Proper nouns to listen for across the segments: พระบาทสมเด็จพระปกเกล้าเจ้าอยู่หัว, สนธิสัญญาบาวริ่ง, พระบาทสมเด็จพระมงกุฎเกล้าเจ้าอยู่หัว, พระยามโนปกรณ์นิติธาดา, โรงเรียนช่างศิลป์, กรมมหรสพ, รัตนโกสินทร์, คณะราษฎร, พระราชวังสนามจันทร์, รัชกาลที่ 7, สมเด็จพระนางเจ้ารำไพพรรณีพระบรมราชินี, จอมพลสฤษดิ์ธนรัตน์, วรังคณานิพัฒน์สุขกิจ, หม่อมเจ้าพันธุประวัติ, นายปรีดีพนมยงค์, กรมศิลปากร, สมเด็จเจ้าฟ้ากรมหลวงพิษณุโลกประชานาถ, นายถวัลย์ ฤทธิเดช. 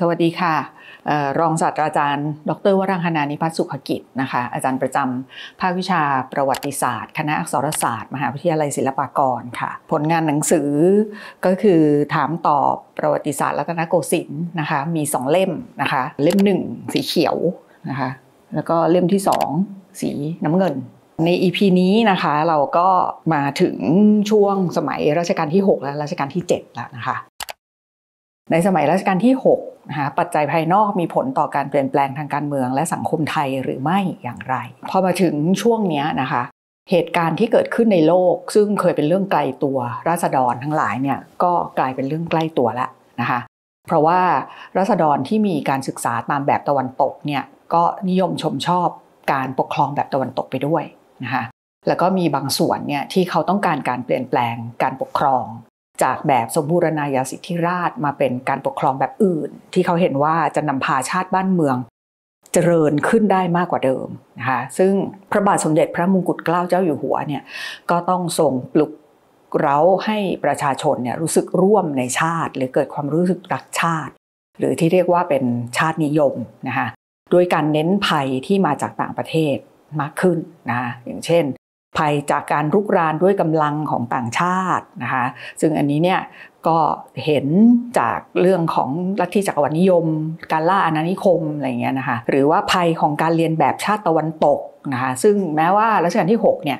สวัสดีค่ะรองศาสตราจารย์ดร.วรังคณานิพัฒน์สุขกิจนะคะอาจารย์ประจำภาควิชาประวัติศาสตร์คณะอักษรศาสตร์มหาวิทยาลัยศิลปากรค่ะผลงานหนังสือก็คือถามตอบประวัติศาสตร์รัตนโกสินทร์นะคะมี2เล่มนะคะเล่ม1สีเขียวนะคะแล้วก็เล่มที่2สีน้ำเงินใน EP นี้นะคะเราก็มาถึงช่วงสมัยรัชกาลที่6และรัชกาลที่7แล้วนะคะในสมัยรัชกาลที่6นะคะปัจจัยภายนอกมีผลต่อการเปลี่ยนแปลงทางการเมืองและสังคมไทยหรือไม่อย่างไรพอมาถึงช่วงนี้นะคะเหตุการณ์ที่เกิดขึ้นในโลกซึ่งเคยเป็นเรื่องไกลตัวราษฎรทั้งหลายเนี่ยก็กลายเป็นเรื่องใกล้ตัวแล้วนะคะเพราะว่าราษฎรที่มีการศึกษาตามแบบตะวันตกเนี่ยก็นิยมชมชอบการปกครองแบบตะวันตกไปด้วยนะคะแล้วก็มีบางส่วนเนี่ยที่เขาต้องการการเปลี่ยนแปลงการปกครองจากแบบสมบูรณาญาสิทธิราชมาเป็นการปกครองแบบอื่นที่เขาเห็นว่าจะนำพาชาติบ้านเมืองเจริญขึ้นได้มากกว่าเดิมนะคะซึ่งพระบาทสมเด็จพระมงกุฎเกล้าเจ้าอยู่หัวเนี่ยก็ต้องทรงปลุกเร้าให้ประชาชนเนี่ยรู้สึกร่วมในชาติหรือเกิดความรู้สึกรักชาติหรือที่เรียกว่าเป็นชาตินิยมนะคะโดยการเน้นภัยที่มาจากต่างประเทศมากขึ้นนะอย่างเช่นภัยจากการรุกรานด้วยกำลังของต่างชาตินะคะซึ่งอันนี้เนี่ยก็เห็นจากเรื่องของลัทธิจักรวรรดินิยมการล่าอาณานิคมอะไรเงี้ยนะคะหรือว่าภัยของการเรียนแบบชาติตะวันตกนะคะซึ่งแม้ว่ารัชกาลที่6เนี่ย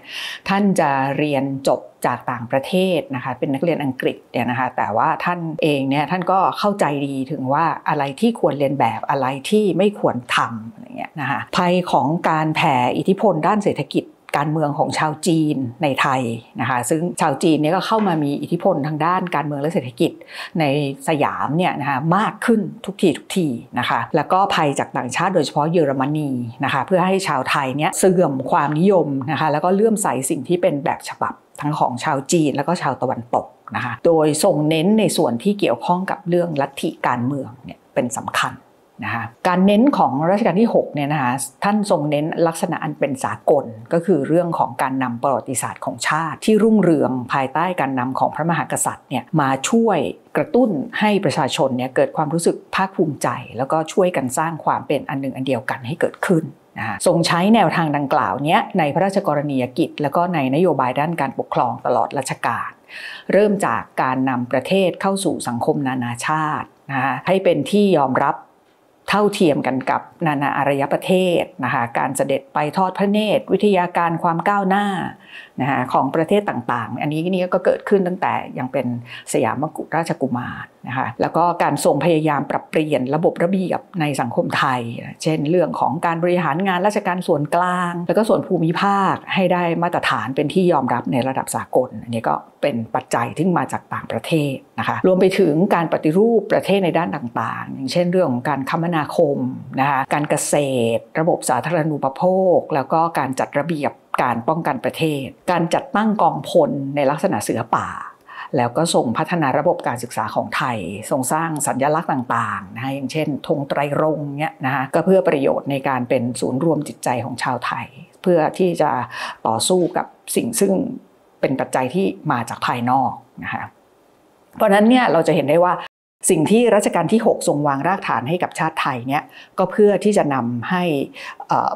ท่านจะเรียนจบจากต่างประเทศนะคะเป็นนักเรียนอังกฤษเนี่ยนะคะแต่ว่าท่านเองเนี่ยท่านก็เข้าใจดีถึงว่าอะไรที่ควรเรียนแบบอะไรที่ไม่ควรทำอะไรเงี้ยนะคะภัยของการแผ่อิทธิพลด้านเศรษฐกิจการเมืองของชาวจีนในไทยนะคะซึ่งชาวจีนเนี่ยก็เข้ามามีอิทธิพลทางด้านการเมืองและเศรษฐกิจในสยามเนี่ยนะคะมากขึ้นทุกทีนะคะแล้วก็ภัยจากต่างชาติโดยเฉพาะเยอรมนีนะคะเพื่อให้ชาวไทยเนี่ยเสื่อมความนิยมนะคะแล้วก็เลื่อมใสสิ่งที่เป็นแบบฉบับทั้งของชาวจีนแล้วก็ชาวตะวันตกนะคะโดยส่งเน้นในส่วนที่เกี่ยวข้องกับเรื่องลัทธิการเมืองเนี่ยเป็นสำคัญนะคะการเน้นของรัชกาลที่6เนี่ยนะคะท่านทรงเน้นลักษณะอันเป็นสากลก็คือเรื่องของการนำประวัติศาสตร์ของชาติที่รุ่งเรืองภายใต้การนำของพระมหากษัตริย์เนี่ยมาช่วยกระตุ้นให้ประชาชนเนี่ยเกิดความรู้สึกภาคภูมิใจแล้วก็ช่วยกันสร้างความเป็นอันหนึ่งอันเดียวกันให้เกิดขึ้นนะคะทรงใช้แนวทางดังกล่าวนี้ในพระราชกรณียกิจแล้วก็ในนโยบายด้านการปกครองตลอดรัชกาลเริ่มจากการนำประเทศเข้าสู่สังคมนานาชาตินะคะให้เป็นที่ยอมรับเท่าเทียมกันกับนานาอารยประเทศนะคะการเสด็จไปทอดพระเนตรวิทยาการความก้าวหน้านะคะของประเทศต่างๆอันนี้ก็เกิดขึ้นตั้งแต่ยังเป็นสยามกุฎราชกุมารนะคะแล้วก็การทรงพยายามปรับเปลี่ยนระบบระเบียบในสังคมไทยเช่นเรื่องของการบริหารงานราชการส่วนกลางแล้วก็ส่วนภูมิภาคให้ได้มาตรฐานเป็นที่ยอมรับในระดับสากลอันนี้ก็เป็นปัจจัยที่มาจากต่างประเทศนะคะรวมไปถึงการปฏิรูปประเทศในด้านต่างๆอย่างเช่นเรื่องของการคมนาคมนะคะการเกษตรระบบสาธารณูปโภคแล้วก็การจัดระเบียบการป้องกันประเทศการจัดตั้งกองพลในลักษณะเสือป่าแล้วก็ส่งพัฒนาระบบการศึกษาของไทยส่งสร้างสัญลักษณ์ต่างๆนะคะอย่างเช่นธงไตรรงค์เนี่ยนะคะก็เพื่อประโยชน์ในการเป็นศูนย์รวมจิตใจของชาวไทยเพื่อที่จะต่อสู้กับสิ่งซึ่งเป็นปัจจัยที่มาจากภายนอกนะคะเพราะฉะนั้นเนี่ยเราจะเห็นได้ว่าสิ่งที่รัชกาลที่6ทรงวางรากฐานให้กับชาติไทยเนี่ยก็เพื่อที่จะนำให้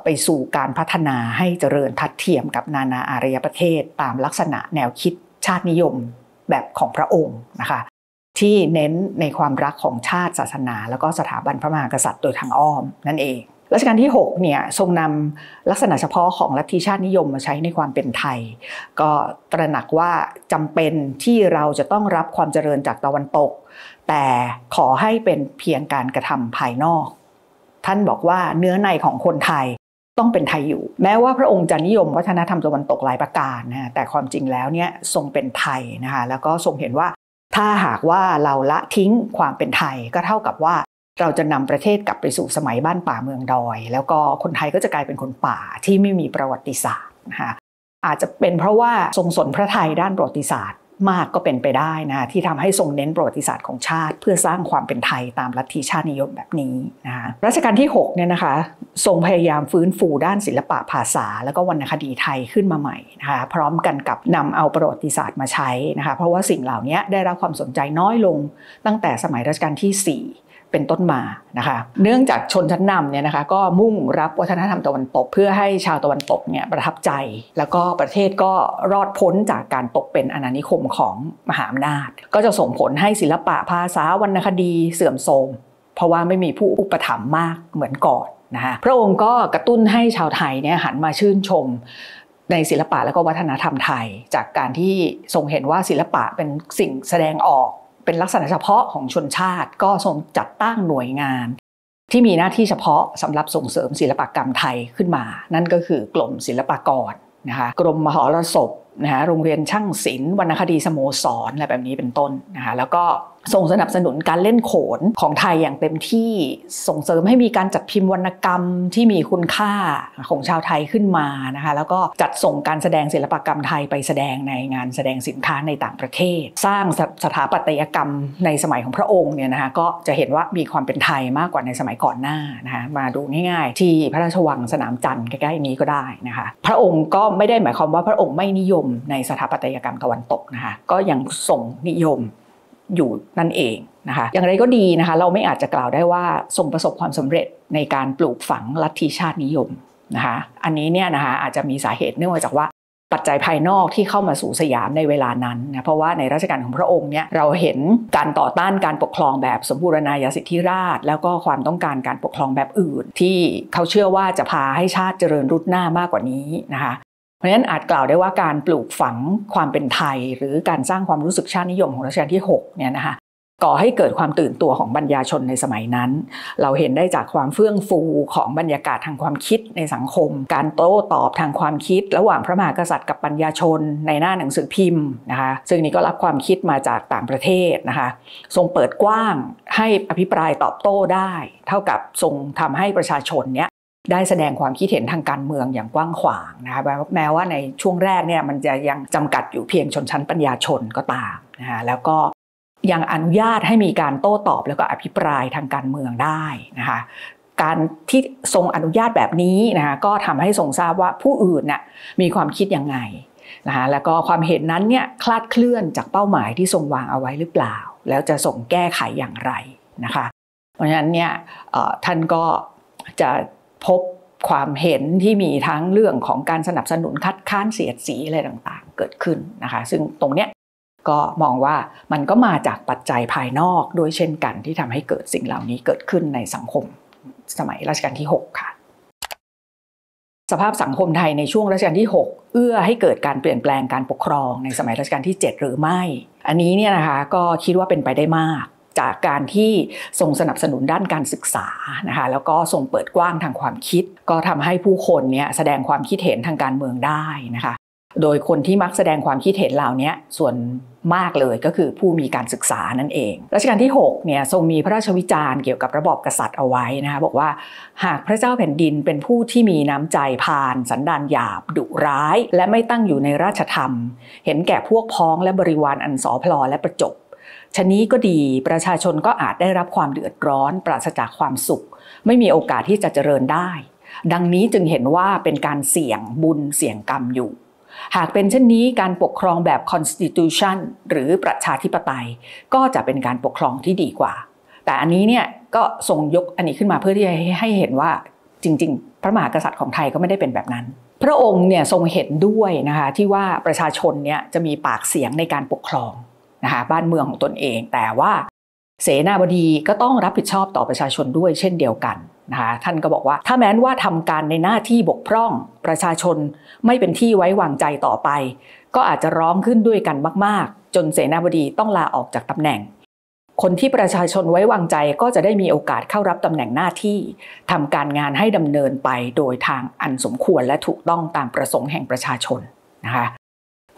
ไปสู่การพัฒนาให้เจริญทัดเทียมกับนานาอารยประเทศตามลักษณะแนวคิดชาตินิยมแบบของพระองค์นะคะที่เน้นในความรักของชาติศาสนาแล้วก็สถาบันพระมหากษัตริย์โดยทางอ้อมนั่นเองรัชกาลที่6เนี่ยทรงนำลักษณะเฉพาะของลัทธิชาตินิยมมาใช้ในความเป็นไทยก็ตระหนักว่าจำเป็นที่เราจะต้องรับความเจริญจากตะวันตกแต่ขอให้เป็นเพียงการกระทำภายนอกท่านบอกว่าเนื้อในของคนไทยต้องเป็นไทยอยู่แม้ว่าพระองค์จะนิยมวัฒนธรรมตะวันตกหลายประการนะแต่ความจริงแล้วเนี่ยทรงเป็นไทยนะคะแล้วก็ทรงเห็นว่าถ้าหากว่าเราละทิ้งความเป็นไทยก็เท่ากับว่าเราจะนำประเทศกลับไปสู่สมัยบ้านป่าเมืองดอยแล้วก็คนไทยก็จะกลายเป็นคนป่าที่ไม่มีประวัติศาสตร์นะคะอาจจะเป็นเพราะว่าทรงสนพระไทยด้านประวัติศาสตร์มากก็เป็นไปได้นะที่ทำให้ทรงเน้นประวัติศาสตร์ของชาติเพื่อสร้างความเป็นไทยตามลัทธิชาตินิยมแบบนี้นะคะรัชกาลที่6เนี่ยนะคะทรงพยายามฟื้นฟูด้านศิลปะภาษาแล้วก็วรรณคดีไทยขึ้นมาใหม่นะคะพร้อมกันกับนำเอาประวัติศาสตร์มาใช้นะคะเพราะว่าสิ่งเหล่านี้ได้รับความสนใจน้อยลงตั้งแต่สมัยรัชกาลที่4 เป็นต้นมานะคะเนื่องจากชนชั้นนำเนี่ยนะคะก็มุ่งรับวัฒนธรรมตะวันตกเพื่อให้ชาวตะวันตกเนี่ยประทับใจแล้วก็ประเทศก็รอดพ้นจากการตกเป็นอาณานิคมของมหาอำนาจก็จะส่งผลให้ศิลปะภาษาวรรณคดีเสื่อมโทรมเพราะว่าไม่มีผู้อุปถัมภ์มากเหมือนก่อนนะคะพระองค์ก็กระตุ้นให้ชาวไทยเนี่ยหันมาชื่นชมในศิลปะและก็วัฒนธรรมไทยจากการที่ทรงเห็นว่าศิลปะเป็นสิ่งแสดงออกเป็นลักษณะเฉพาะของชนชาติก็ทรงจัดตั้งหน่วยงานที่มีหน้าที่เฉพาะสำหรับส่งเสริมศิลปกรรมไทยขึ้นมานั่นก็คือกรมศิลปากรนะคะกรมมหรสพนะคะโรงเรียนช่างศิลป์วรรณคดีสโมสรอะไรแบบนี้เป็นต้นนะคะแล้วก็ส่งสนับสนุนการเล่นโขนของไทยอย่างเต็มที่ส่งเสริมให้มีการจัดพิมพ์วรรณกรรมที่มีคุณค่าของชาวไทยขึ้นมานะคะแล้วก็จัดส่งการแสดงศิลปกรรมไทยไปแสดงในงานแสดงสินค้าในต่างประเทศสร้างสถาปัตยกรรมในสมัยของพระองค์เนี่ยนะคะก็จะเห็นว่ามีความเป็นไทยมากกว่าในสมัยก่อนหน้านะคะมาดูง่ายๆที่พระราชวังสนามจันทร์ใกล้ๆนี้ก็ได้นะคะพระองค์ก็ไม่ได้หมายความว่าพระองค์ไม่นิยมในสถาปัตยกรรมตะวันตกนะคะก็ยังทรงนิยมอยู่นั่นเองนะคะอย่างไรก็ดีนะคะเราไม่อาจจะกล่าวได้ว่าทรงประสบความสำเร็จในการปลูกฝังลัทธิชาตินิยมนะคะอันนี้เนี่ยนะคะอาจจะมีสาเหตุเนื่องมาจากว่าปัจจัยภายนอกที่เข้ามาสู่สยามในเวลานั้นนะเพราะว่าในรัชกาลของพระองค์เนี่ยเราเห็นการต่อต้านการปกครองแบบสมบูรณาญาสิทธิราชแล้วก็ความต้องการการปกครองแบบอื่นที่เขาเชื่อว่าจะพาให้ชาติเจริญรุ่งหน้ามากกว่านี้นะคะเพราะฉะนั้นอาจกล่าวได้ว่าการปลูกฝังความเป็นไทยหรือการสร้างความรู้สึกชาตินิยมของรัชกาลที่6เนี่ยนะคะก่อให้เกิดความตื่นตัวของบรรดาชนในสมัยนั้นเราเห็นได้จากความเฟื่องฟูของบรรยากาศทางความคิดในสังคมการโต้ตอบทางความคิดระหว่างพระมหากษัตริย์กับปัญญาชนในหน้าหนังสือพิมพ์นะคะซึ่งนี้ก็รับความคิดมาจากต่างประเทศนะคะทรงเปิดกว้างให้อภิปรายตอบโต้ได้เท่ากับทรงทำให้ประชาชนเนี่ยได้แสดงความคิดเห็นทางการเมืองอย่างกว้างขวางนะคะแม้ว่าในช่วงแรกเนี่ยมันจะยังจำกัดอยู่เพียงชนชั้นปัญญาชนก็ตามนะคะแล้วก็ยังอนุญาตให้มีการโต้ตอบแล้วก็อภิปรายทางการเมืองได้นะคะการที่ทรงอนุญาตแบบนี้นะคะก็ทำให้ทรงทราบว่าผู้อื่นน่ะมีความคิดยังไงนะคะแล้วก็ความเห็นนั้นเนี่ยคลาดเคลื่อนจากเป้าหมายที่ทรงวางเอาไว้หรือเปล่าแล้วจะทรงแก้ไขอย่างไรนะคะเพราะฉะนั้นเนี่ยท่านก็จะพบความเห็นที่มีทั้งเรื่องของการสนับสนุนคัดค้านเสียดสีอะไรต่างๆเกิดขึ้นนะคะซึ่งตรงเนี้ยก็มองว่ามันก็มาจากปัจจัยภายนอกด้วยเช่นกันที่ทำให้เกิดสิ่งเหล่านี้เกิดขึ้นในสังคมสมัยรัชกาลที่6ค่ะสภาพสังคมไทยในช่วงรัชกาลที่6เอื้อให้เกิดการเปลี่ยนแปลงการปกครองในสมัยรัชกาลที่7หรือไม่อันนี้เนี่ยนะคะก็คิดว่าเป็นไปได้มากจากการที่ทรงสนับสนุนด้านการศึกษานะคะแล้วก็ทรงเปิดกว้างทางความคิดก็ทำให้ผู้คนเนี่ยแสดงความคิดเห็นทางการเมืองได้นะคะโดยคนที่มักแสดงความคิดเห็นเหล่านี้ส่วนมากเลยก็คือผู้มีการศึกษานั่นเองรัชกาลที่6เนี่ยทรงมีพระราชวิจารณ์เกี่ยวกับระบอบกษัตริย์เอาไว้นะคะบอกว่าหากพระเจ้าแผ่นดินเป็นผู้ที่มีน้ำใจพาลสันดานหยาบดุร้ายและไม่ตั้งอยู่ในราชธรรมเห็นแก่พวกพ้องและบริวารอันสอพลอและประจบชะนี้ก็ดีประชาชนก็อาจได้รับความเดือดร้อนปราศจากความสุขไม่มีโอกาสที่จะเจริญได้ดังนี้จึงเห็นว่าเป็นการเสี่ยงบุญเสี่ยงกรรมอยู่หากเป็นเช่นนี้การปกครองแบบ Constitution หรือประชาธิปไตยก็จะเป็นการปกครองที่ดีกว่าแต่อันนี้เนี่ยก็ทรงยกอันนี้ขึ้นมาเพื่อที่จะให้เห็นว่าจริงๆพระมหากษัตริย์ของไทยก็ไม่ได้เป็นแบบนั้นพระองค์เนี่ยทรงเห็นด้วยนะคะที่ว่าประชาชนเนี่ยจะมีปากเสียงในการปกครองนะคะบ้านเมืองของตนเองแต่ว่าเสนาบดีก็ต้องรับผิดชอบต่อประชาชนด้วยเช่นเดียวกันนะคะท่านก็บอกว่าถ้าแม้นว่าทำการในหน้าที่บกพร่องประชาชนไม่เป็นที่ไว้วางใจต่อไปก็อาจจะร้องขึ้นด้วยกันมากๆจนเสนาบดีต้องลาออกจากตำแหน่งคนที่ประชาชนไว้วางใจก็จะได้มีโอกาสเข้ารับตำแหน่งหน้าที่ทำการงานให้ดำเนินไปโดยทางอันสมควรและถูกต้องตามประสงค์แห่งประชาชนนะคะ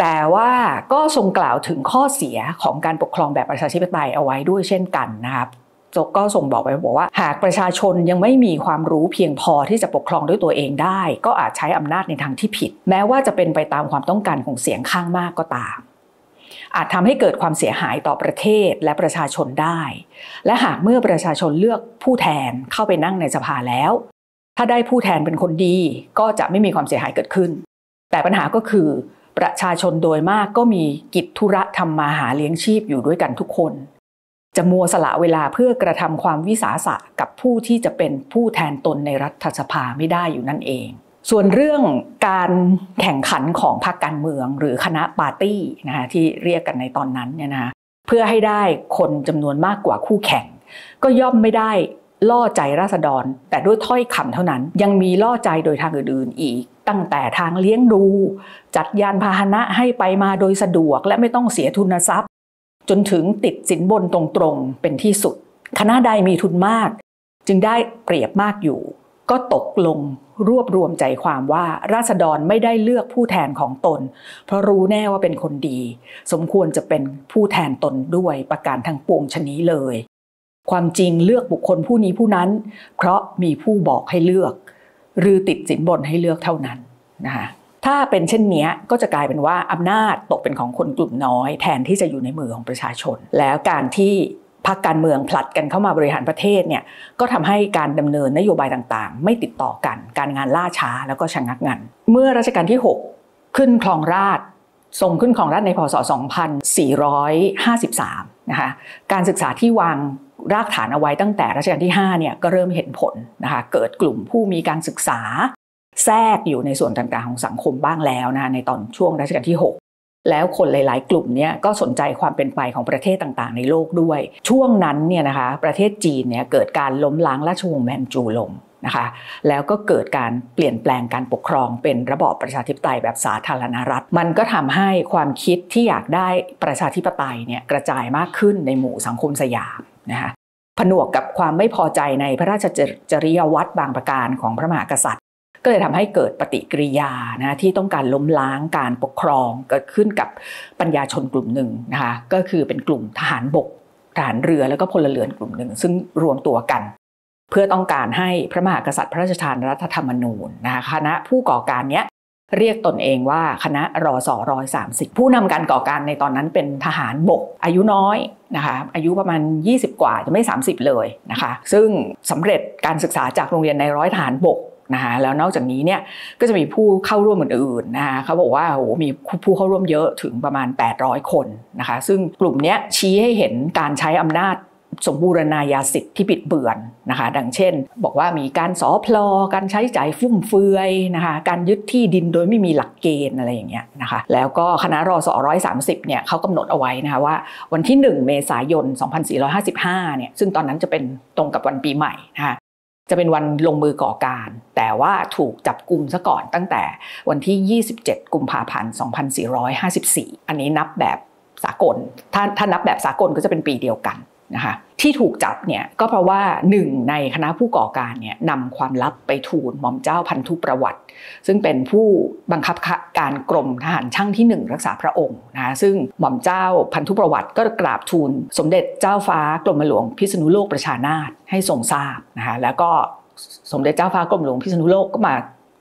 แต่ว่าก็ทรงกล่าวถึงข้อเสียของการปกครองแบบประชาธิปไตยเอาไว้ด้วยเช่นกันนะครับก็ทรงบอกไว้บอกว่าหากประชาชนยังไม่มีความรู้เพียงพอที่จะปกครองด้วยตัวเองได้ก็อาจใช้อำนาจในทางที่ผิดแม้ว่าจะเป็นไปตามความต้องการของเสียงข้างมากก็ตามอาจทำให้เกิดความเสียหายต่อประเทศและประชาชนได้และหากเมื่อประชาชนเลือกผู้แทนเข้าไปนั่งในสภาแล้วถ้าได้ผู้แทนเป็นคนดีก็จะไม่มีความเสียหายเกิดขึ้นแต่ปัญหาก็คือประชาชนโดยมากก็มีกิจธุระทำมาหาเลี้ยงชีพอยู่ด้วยกันทุกคน จะมัวสละเวลาเพื่อกระทำความวิสาสะกับผู้ที่จะเป็นผู้แทนตนในรัฐสภาไม่ได้อยู่นั่นเองส่วนเรื่องการแข่งขันของพรรคการเมืองหรือคณะปาร์ตี้นะคะที่เรียกกันในตอนนั้นเนี่ยนะเพื่อให้ได้คนจำนวนมากกว่าคู่แข่งก็ย่อมไม่ได้ล่อใจราษฎรแต่ด้วยถ้อยคำเท่านั้นยังมีล่อใจโดยทางอื่นๆอีกตั้งแต่ทางเลี้ยงดูจัดยานพาหนะให้ไปมาโดยสะดวกและไม่ต้องเสียทุนทรัพย์จนถึงติดสินบนตรงๆเป็นที่สุดคณะใดมีทุนมากจึงได้เปรียบมากอยู่ก็ตกลงรวบรวมใจความว่าราษฎรไม่ได้เลือกผู้แทนของตนเพราะรู้แน่ว่าเป็นคนดีสมควรจะเป็นผู้แทนตนด้วยประการทั้งปวงชนี้เลยความจริงเลือกบุคคลผู้นี้ผู้นั้นเพราะมีผู้บอกให้เลือกหรือติดสินบนให้เลือกเท่านั้นนะคะถ้าเป็นเช่นนี้ก็จะกลายเป็นว่าอำนาจตกเป็นของคนกลุ่มน้อยแทนที่จะอยู่ในมือของประชาชนแล้วการที่พรรคการเมืองผลัดกันเข้ามาบริหารประเทศเนี่ยก็ทำให้การดำเนินนโยบายต่างๆไม่ติดต่อกันการงานล่าช้าแล้วก็ชะงักงันเมื่อรัชกาลที่6ขึ้นครองราชย์ทรงขึ้นครองราชย์ในพ.ศ. 2453นะคะการศึกษาที่วางรากฐานเอาไว้ตั้งแต่รัชกาลที่5เนี่ยก็เริ่มเห็นผลนะคะเกิดกลุ่มผู้มีการศึกษาแทรกอยู่ในส่วนต่างๆของสังคมบ้างแล้วนะคะในตอนช่วงรัชกาลที่6แล้วคนหลายๆกลุ่มเนี่ยก็สนใจความเป็นไปของประเทศต่างๆในโลกด้วยช่วงนั้นเนี่ยนะคะประเทศจีนเนี่ยเกิดการล้มล้างราชวงศ์แมนจูลงนะคะแล้วก็เกิดการเปลี่ยนแปลงการปกครองเป็นระบอบประชาธิปไตยแบบสาธารณรัฐมันก็ทำให้ความคิดที่อยากได้ประชาธิปไตยเนี่ยกระจายมากขึ้นในหมู่สังคมสยามนะคะผนวกกับความไม่พอใจในพระราชจริยวัตรบางประการของพระมหากษัตริย์ก็เลยทำให้เกิดปฏิกิริยานะที่ต้องการล้มล้างการปกครองเกิดขึ้นกับปัญญาชนกลุ่มหนึ่งนะคะก็คือเป็นกลุ่มทหารบกทหารเรือแล้วก็พลเรือนกลุ่มหนึ่งซึ่งรวมตัวกันเพื่อต้องการให้พระมหากษัตริย์พระราชทานรัฐธรรมนูญนะคะคณะผู้ก่อการเนี้ยเรียกตนเองว่าคณะรศ.130ผู้นำการก่อการในตอนนั้นเป็นทหารบกอายุน้อยนะคะอายุประมาณ20กว่าจะไม่30เลยนะคะซึ่งสำเร็จการศึกษาจากโรงเรียนในร้อยทหารบกนะคะแล้วนอกจากนี้เนี่ยก็จะมีผู้เข้าร่วมอื่นๆนะคะเขาบอกว่าโอ้โหมีผู้เข้าร่วมเยอะถึงประมาณ800คนนะคะซึ่งกลุ่มนี้ชี้ให้เห็นการใช้อำนาจสมบูรณาญาสิทธิ์ที่บิดเบือนนะคะดังเช่นบอกว่ามีการสอพลอการใช้จ่ายฟุ่มเฟือยนะคะการยึดที่ดินโดยไม่มีหลักเกณฑ์อะไรอย่างเงี้ยนะคะแล้วก็คณะรศ.130เนี่ยเขากำหนดเอาไว้นะคะว่าวันที่1 เมษายน 2455เนี่ยซึ่งตอนนั้นจะเป็นตรงกับวันปีใหม่นะคะจะเป็นวันลงมือก่อการแต่ว่าถูกจับกุมซะก่อนตั้งแต่วันที่27 กุมภาพันธ์ 2454อันนี้นับแบบสากลถ้านับแบบสากลก็จะเป็นปีเดียวกันนะคะที่ถูกจับเนี่ยก็เพราะว่า1ในคณะผู้ก่อการเนี่ยนำความลับไปทูลหม่อมเจ้าพันธุประวัติซึ่งเป็นผู้บังคับการกรมทหารช่างที่1รักษาพระองค์นะคะซึ่งหม่อมเจ้าพันธุประวัติก็กราบทูลสมเด็จเจ้าฟ้ากรมหลวงพิษณุโลกประชานาถให้ทรงทราบนะคะแล้วก็สมเด็จเจ้าฟ้ากรมหลวงพิษณุโลกก็มา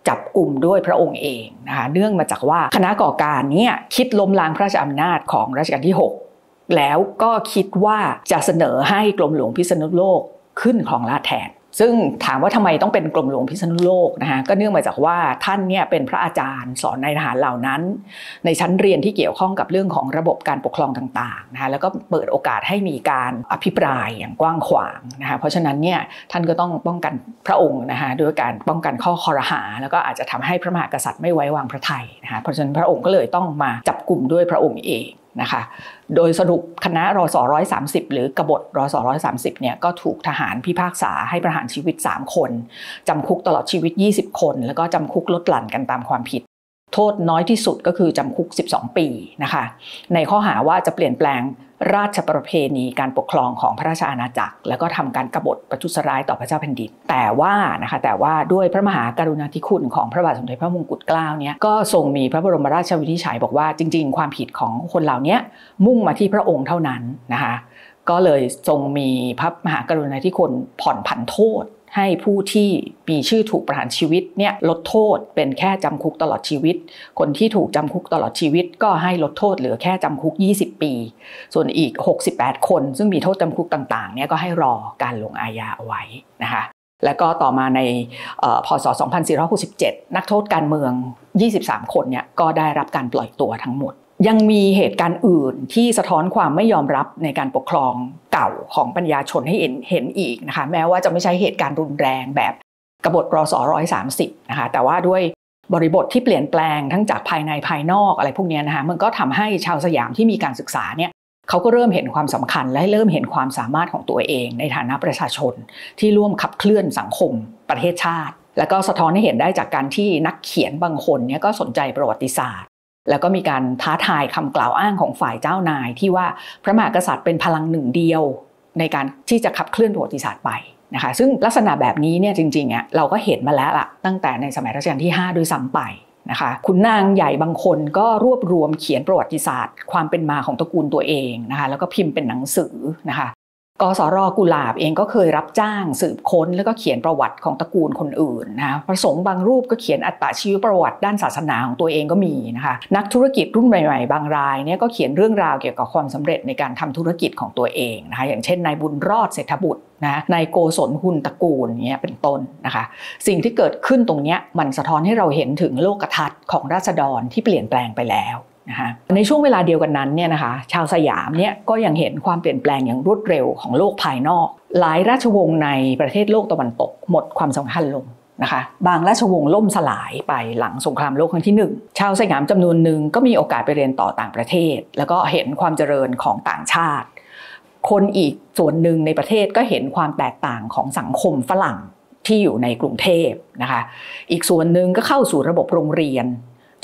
จับกลุ่มด้วยพระองค์เองนะคะเนื่องมาจากว่าคณะก่อการเนี่ยคิดล้มล้างพระราชอำนาจของรัชกาลที่6แล้วก็คิดว่าจะเสนอให้กรมหลวงพิษณุโลกขึ้นครองราชย์แทนซึ่งถามว่าทำไมต้องเป็นกรมหลวงพิษณุโลกนะคะก็เนื่องมาจากว่าท่านเนี่ยเป็นพระอาจารย์สอนนายทหารเหล่านั้นในชั้นเรียนที่เกี่ยวข้องกับเรื่องของระบบการปกครองต่างๆนะคะแล้วก็เปิดโอกาสให้มีการอภิปรายอย่างกว้างขวางนะคะเพราะฉะนั้นเนี่ยท่านก็ต้องป้องกันพระองค์นะคะด้วยการป้องกันข้อคอรหาแล้วก็อาจจะทำให้พระมหากษัตริย์ไม่ไว้วางพระทัยนะคะเพราะฉะนั้นพระองค์ก็เลยต้องมาจับกลุ่มด้วยพระองค์เองนะคะโดยสรุปคณะรศ.130หรือกบฏรศ.130เนี่ยก็ถูกทหารพิพากษาให้ประหารชีวิต3คนจำคุกตลอดชีวิต20คนแล้วก็จำคุกลดหลั่นกันตามความผิดโทษน้อยที่สุดก็คือจำคุก12ปีนะคะในข้อหาว่าจะเปลี่ยนแปลงราชประเพณีการปกครองของพระราชอาณาจักรแล้วก็ทำการกบฏประทุษร้ายต่อพระเจ้าแผ่นดินแต่ว่าด้วยพระมหากรุณาธิคุณของพระบาทสมเด็จพระมงกุฎเกล้าเนี่ยก็ทรงมีพระบรมราชวินิจฉัยบอกว่าจริงๆความผิดของคนเหล่านี้มุ่งมาที่พระองค์เท่านั้นนะคะก็เลยทรงมีพระมหากรุณาธิคุณผ่อนผันโทษให้ผู้ที่มีชื่อถูกประหารชีวิตเนี่ยลดโทษเป็นแค่จำคุกตลอดชีวิตคนที่ถูกจำคุกตลอดชีวิตก็ให้ลดโทษเหลือแค่จำคุก20ปีส่วนอีก68คนซึ่งมีโทษจำคุกต่างๆเนี่ยก็ให้รอการลงอาญาเอาไว้นะคะแล้วก็ต่อมาในพ.ศ. 2467นักโทษการเมือง23คนเนี่ยก็ได้รับการปล่อยตัวทั้งหมด ยังมีเหตุการณ์อื่นที่สะท้อนความไม่ยอมรับในการปกครองเก่าของปัญญาชนให้เห็นอีกนะคะแม้ว่าจะไม่ใช่เหตุการณ์รุนแรงแบบกบฏรศ.130นะคะแต่ว่าด้วยบริบทที่เปลี่ยนแปลงทั้งจากภายในภายนอกอะไรพวกนี้นะคะมันก็ทำให้ชาวสยามที่มีการศึกษาเนี่ยเขาก็เริ่มเห็นความสำคัญและเริ่มเห็นความสามารถของตัวเองในฐานะประชาชนที่ร่วมขับเคลื่อนสังคมประเทศชาติแล้วก็สะท้อนให้เห็นได้จากการที่นักเขียนบางคนเนี่ยก็สนใจประวัติศาสตร์แล้วก็มีการท้าทายคำกล่าวอ้างของฝ่ายเจ้านายที่ว่าพระมหากษัตริย์เป็นพลังหนึ่งเดียวในการที่จะขับเคลื่อนประวัติศาสตร์ไปนะคะซึ่งลักษณะแบบนี้เนี่ยจริงๆเราก็เห็นมาแล้วล่ะตั้งแต่ในสมัยรัชกาลที่5ด้วยซ้ำไปนะคะขุนนางใหญ่บางคนก็รวบรวมเขียนประวัติศาสตร์ความเป็นมาของตระกูลตัวเองนะคะแล้วก็พิมพ์เป็นหนังสือนะคะกสร.กุหลาบเองก็เคยรับจ้างสืบค้นแล้วก็เขียนประวัติของตระกูลคนอื่นนะคะพระสงฆ์บางรูปก็เขียนอัตชีวประวัติด้านศาสนาของตัวเองก็มีนะคะนักธุรกิจรุ่นใหม่ๆบางรายเนี่ยก็เขียนเรื่องราวเกี่ยวกับความสำเร็จในการทำธุรกิจของตัวเองนะคะอย่างเช่นนายบุญรอดเศรษฐบุตรนะนายโกศลหุนตระกูลเนี่ยเป็นต้นนะคะสิ่งที่เกิดขึ้นตรงนี้มันสะท้อนให้เราเห็นถึงโลกทัศน์ของราษฎรที่เปลี่ยนแปลงไปแล้วในช่วงเวลาเดียวกันนั้นเนี่ยนะคะชาวสยามเนี่ยก็ยังเห็นความเปลี่ยนแปลงอย่างรวดเร็วของโลกภายนอกหลายราชวงศ์ในประเทศโลกตะวันตกหมดความสำคัญลงนะคะบางราชวงศ์ล่มสลายไปหลังสงครามโลกครั้งที่1ชาวสยามจำนวนหนึ่งก็มีโอกาสไปเรียนต่อต่างประเทศแล้วก็เห็นความเจริญของต่างชาติคนอีกส่วนหนึ่งในประเทศก็เห็นความแตกต่างของสังคมฝรั่งที่อยู่ในกรุงเทพนะคะอีกส่วนหนึ่งก็เข้าสู่ระบบโรงเรียน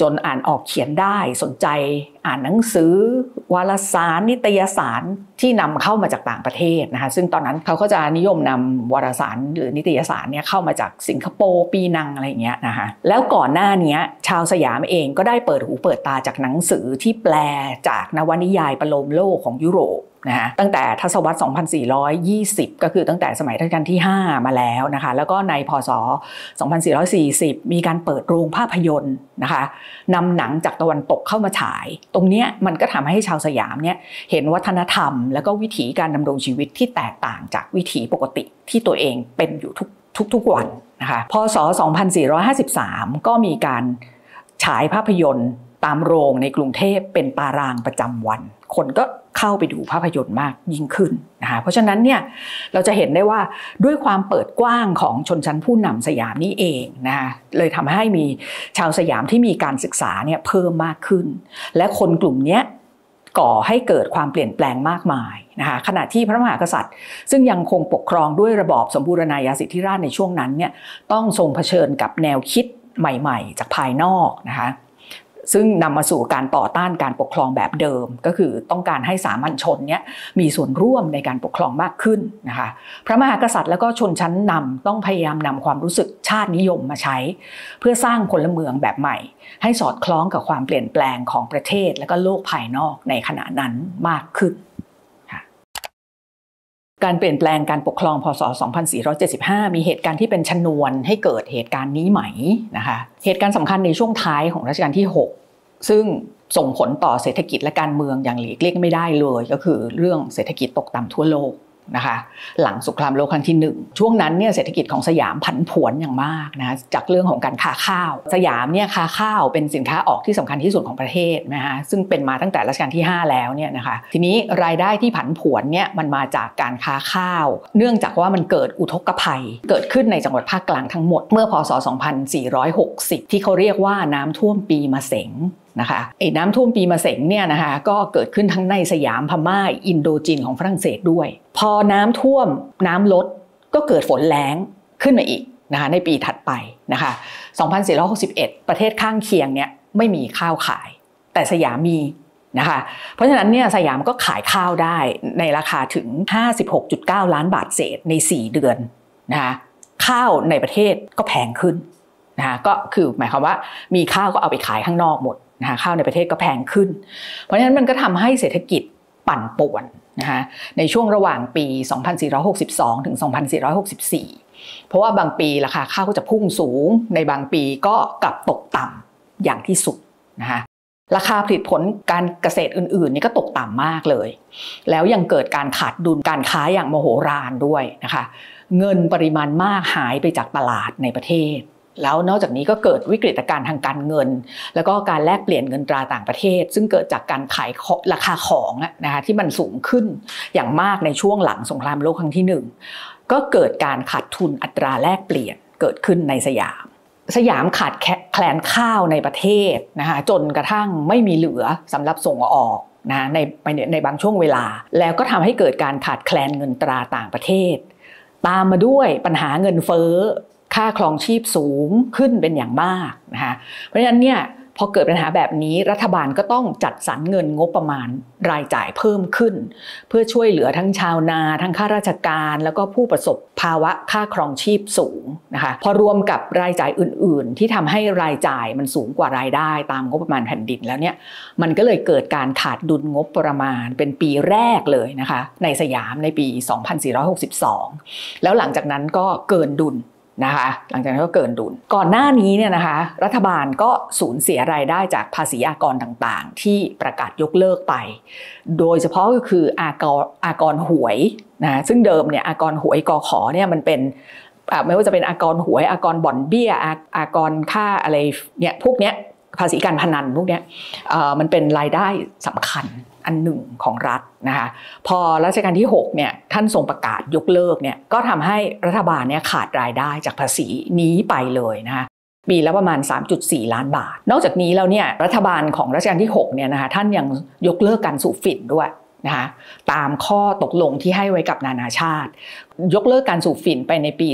จนอ่านออกเขียนได้สนใจอ่านหนังสือวารสารนิตยสารที่นำเข้ามาจากต่างประเทศนะคะซึ่งตอนนั้นเขาก็จะนิยมนำวารสารหรือนิตยสารเนี่ยเข้ามาจากสิงคโปร์ปีนังอะไรอย่างเงี้ยนะคะแล้วก่อนหน้านี้ชาวสยามเองก็ได้เปิดหูเปิดตาจากหนังสือที่แปลจากนวนิยายประโลมโลกของยุโรปนะคะตั้งแต่ทศวรรษ 2420 ก็คือตั้งแต่สมัยรัชกาลที่5มาแล้วนะคะแล้วก็ในพ.ศ. 2440 มีการเปิดโรงภาพยนตร์นะคะนำหนังจากตะวันตกเข้ามาฉายตรงนี้มันก็ทำให้ชาวสยามเนี่ยเห็นวัฒนธรรมและก็วิถีการดำรงชีวิตที่แตกต่างจากวิถีปกติที่ตัวเองเป็นอยู่ทุกวันนะคะพ.ศ. 2453 ก็มีการฉายภาพยนตร์ตามโรงในกรุงเทพเป็นตารางประจำวันคนก็เข้าไปดูภาพยนตร์มากยิ่งขึ้นนะคะเพราะฉะนั้นเนี่ยเราจะเห็นได้ว่าด้วยความเปิดกว้างของชนชั้นผู้นำสยามนี้เองนะคะเลยทำให้มีชาวสยามที่มีการศึกษาเนี่ยเพิ่มมากขึ้นและคนกลุ่มนี้ก่อให้เกิดความเปลี่ยนแปลงมากมายนะคะขณะที่พระมหากษัตริย์ซึ่งยังคงปกครองด้วยระบอบสมบูรณาญาสิทธิราชในช่วงนั้นเนี่ยต้องทรงเผชิญกับแนวคิดใหม่ๆจากภายนอกนะคะซึ่งนำมาสู่การต่อต้านการปกครองแบบเดิมก็คือต้องการให้สามัญชนเนี่ยมีส่วนร่วมในการปกครองมากขึ้นนะคะพระมหากษัตริย์แล้วก็ชนชั้นนำต้องพยายามนำความรู้สึกชาตินิยมมาใช้เพื่อสร้างพลเมืองแบบใหม่ให้สอดคล้องกับความเปลี่ยนแปลงของประเทศและก็โลกภายนอกในขณะนั้นมากขึ้นการเปลี่ยนแปลงการปกครองพ.ศ. 2475 มีเหตุการณ์ที่เป็นชนวนให้เกิดเหตุการณ์นี้ไหมนะคะเหตุการณ์สำคัญในช่วงท้ายของรัชกาลที่ 6ซึ่งส่งผลต่อเศรษฐกิจและการเมืองอย่างหลีกเลี่ยงไม่ได้เลยก็คือเรื่องเศรษฐกิจตกต่ำทั่วโลกนะคะหลังสงครามโลกครั้งที่1ช่วงนั้นเนี่ยเศรษฐกิจของสยามผันผวนอย่างมากนะจากเรื่องของการค้าข้าวสยามเนี่ยค้าข้าวเป็นสินค้าออกที่สำคัญที่สุดของประเทศนะคะซึ่งเป็นมาตั้งแต่รัชกาลที่5แล้วเนี่ยนะคะทีนี้รายได้ที่ผันผวนเนี่ยมันมาจากการค้าข้าวเนื่องจากว่ามันเกิดอุทกภัยเกิดขึ้นในจังหวัดภาคกลางทั้งหมดเมื่อพ.ศ. 2460ที่เขาเรียกว่าน้ำท่วมปีมะเส็งนะคะไอ้น้ำท่วมปีมะเส็งเนี่ยนะคะก็เกิดขึ้นทั้งในสยามพม่าอินโดจีนของฝรั่งเศสด้วยพอน้ำท่วมน้ำลดก็เกิดฝนแล้งขึ้นมาอีกนะคะในปีถัดไปนะคะ2461ประเทศข้างเคียงเนี่ยไม่มีข้าวขายแต่สยามมีนะคะเพราะฉะนั้นเนี่ยสยามก็ขายข้าวได้ในราคาถึง 56.9 ล้านบาทเศษใน4เดือนนะคะข้าวในประเทศก็แพงขึ้นนะคะก็คือหมายความว่ามีข้าวก็เอาไปขายข้างนอกหมดข้าวในประเทศก็แพงขึ้นเพราะฉะนั้นมันก็ทำให้เศรษฐกิจปั่นป่วนนะคะในช่วงระหว่างปี 2462 ถึง 2464 เพราะว่าบางปีราคาข้าวก็จะพุ่งสูงในบางปีก็กลับตกต่ำอย่างที่สุดนะคะราคาผลิตผลการเกษตรอื่นๆนี่ก็ตกต่ำมากเลยแล้วยังเกิดการขาดดุลการค้าอย่างมโหฬารด้วยนะคะเงินปริมาณมากหายไปจากตลาดในประเทศ แล้วนอกจากนี้ก็เกิดวิกฤตการณ์ทางการเงินแล้วก็การแลกเปลี่ยนเงินตราต่างประเทศซึ่งเกิดจากการขายราคาของนะคะที่มันสูงขึ้นอย่างมากในช่วงหลังสงครามโลกครั้งที่ 1ก็เกิดการขาดทุนอัตราแลกเปลี่ยนเกิดขึ้นในสยามขาดแคลนข้าวในประเทศนะคะจนกระทั่งไม่มีเหลือสำหรับส่งออกนะในบางช่วงเวลาแล้วก็ทำให้เกิดการขาดแคลนเงินตราต่างประเทศตามมาด้วยปัญหาเงินเฟ้อค่าครองชีพสูงขึ้นเป็นอย่างมากนะคะเพราะฉะนั้นเนี่ยพอเกิดปัญหาแบบนี้รัฐบาลก็ต้องจัดสรรเงินงบประมาณรายจ่ายเพิ่มขึ้นเพื่อช่วยเหลือทั้งชาวนาทั้งข้าราชการแล้วก็ผู้ประสบภาวะค่าครองชีพสูงนะคะพอรวมกับรายจ่ายอื่นๆที่ทำให้รายจ่ายมันสูงกว่ารายได้ตามงบประมาณแผ่นดินแล้วเนี่ยมันก็เลยเกิดการขาดดุลงบประมาณเป็นปีแรกเลยนะคะในสยามในปี 2462แล้วหลังจากนั้นก็เกินดุลนะคะหลังจากนั้นก็เกินดุลก่อนหน้านี้เนี่ยนะคะรัฐบาลก็สูญเสียรายได้จากภาษีอากรต่างๆที่ประกาศยกเลิกไปโดยเฉพาะก็คืออากรหวยนะซึ่งเดิมเนี่ยอากรหวยกข.เนี่ยมันเป็นไม่ว่าจะเป็นอากรหวยอากรบ่อนเบี้ยอากรค่าอะไรเนี่ยพวกเนี้ยภาษีการพนันพวกเนี้ยมันเป็นรายได้สำคัญอันหนึ่งของรัฐนะคะพอรัชกาลที่6เนี่ยท่านทรงประกาศยกเลิกเนี่ยก็ทำให้รัฐบาลเนี่ยขาดรายได้จากภาษีนี้ไปเลยนะคะปีละประมาณ 3.4 ล้านบาทนอกจากนี้แล้วเนี่ยรัฐบาลของรัชกาลที่6เนี่ยนะคะท่านยังยกเลิกการสูบฝิ่นด้วยนะคะตามข้อตกลงที่ให้ไว้กับนานาชาติยกเลิกการสูบฝิ่นไปในปี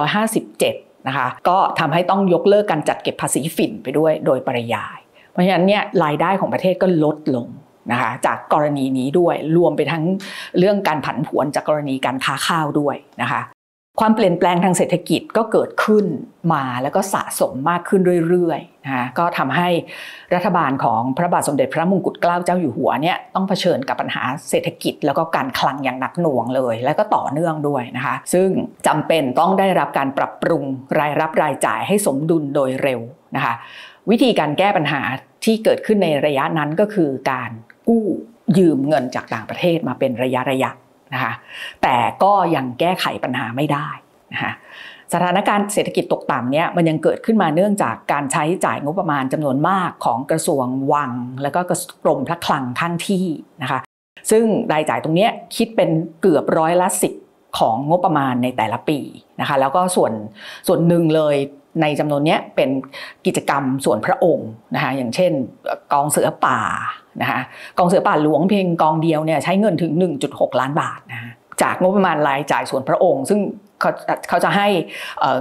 2457นะคะก็ทำให้ต้องยกเลิกการจัดเก็บภาษีฝิ่นไปด้วยโดยปริยายเพราะฉะนั้นเนี่ยรายได้ของประเทศก็ลดลงนะคะจากกรณีนี้ด้วยรวมไปทั้งเรื่องการผันผวนจากกรณีการค้าข้าวด้วยนะคะความเปลี่ยนแปลงทางเศรษฐกิจก็เกิดขึ้นมาแล้วก็สะสมมากขึ้นเรื่อยๆนะคะก็ทำให้รัฐบาลของพระบาทสมเด็จพระมงกุฎเกล้าเจ้าอยู่หัวเนี่ยต้องเผชิญกับปัญหาเศรษฐกิจแล้วก็การคลังอย่างหนักหน่วงเลยแล้วก็ต่อเนื่องด้วยนะคะซึ่งจำเป็นต้องได้รับการปรับปรุงรายรับรายจ่ายให้สมดุลโดยเร็วนะคะวิธีการแก้ปัญหาที่เกิดขึ้นในระยะนั้นก็คือการกู้ยืมเงินจากต่างประเทศมาเป็นระยะนะคะแต่ก็ยังแก้ไขปัญหาไม่ได้นะคะสถานการณ์เศรษฐกิจตกต่ำเนี่ยมันยังเกิดขึ้นมาเนื่องจากการใช้จ่ายงบประมาณจำนวนมากของกระทรวงวังและก็กรมพระคลังข้างที่นะคะซึ่งรายจ่ายตรงนี้คิดเป็นเกือบ10%ของงบประมาณในแต่ละปีนะคะแล้วก็ส่วนหนึ่งเลยในจำนวนนี้เป็นกิจกรรมส่วนพระองค์นะคะอย่างเช่นกองเสือป่านะคะกองเสือป่าหลวงเพียงกองเดียวเนี่ยใช้เงินถึง 1.6 ล้านบาทนะจากงบประมาณรายจ่ายส่วนพระองค์ซึ่งเขาจะให้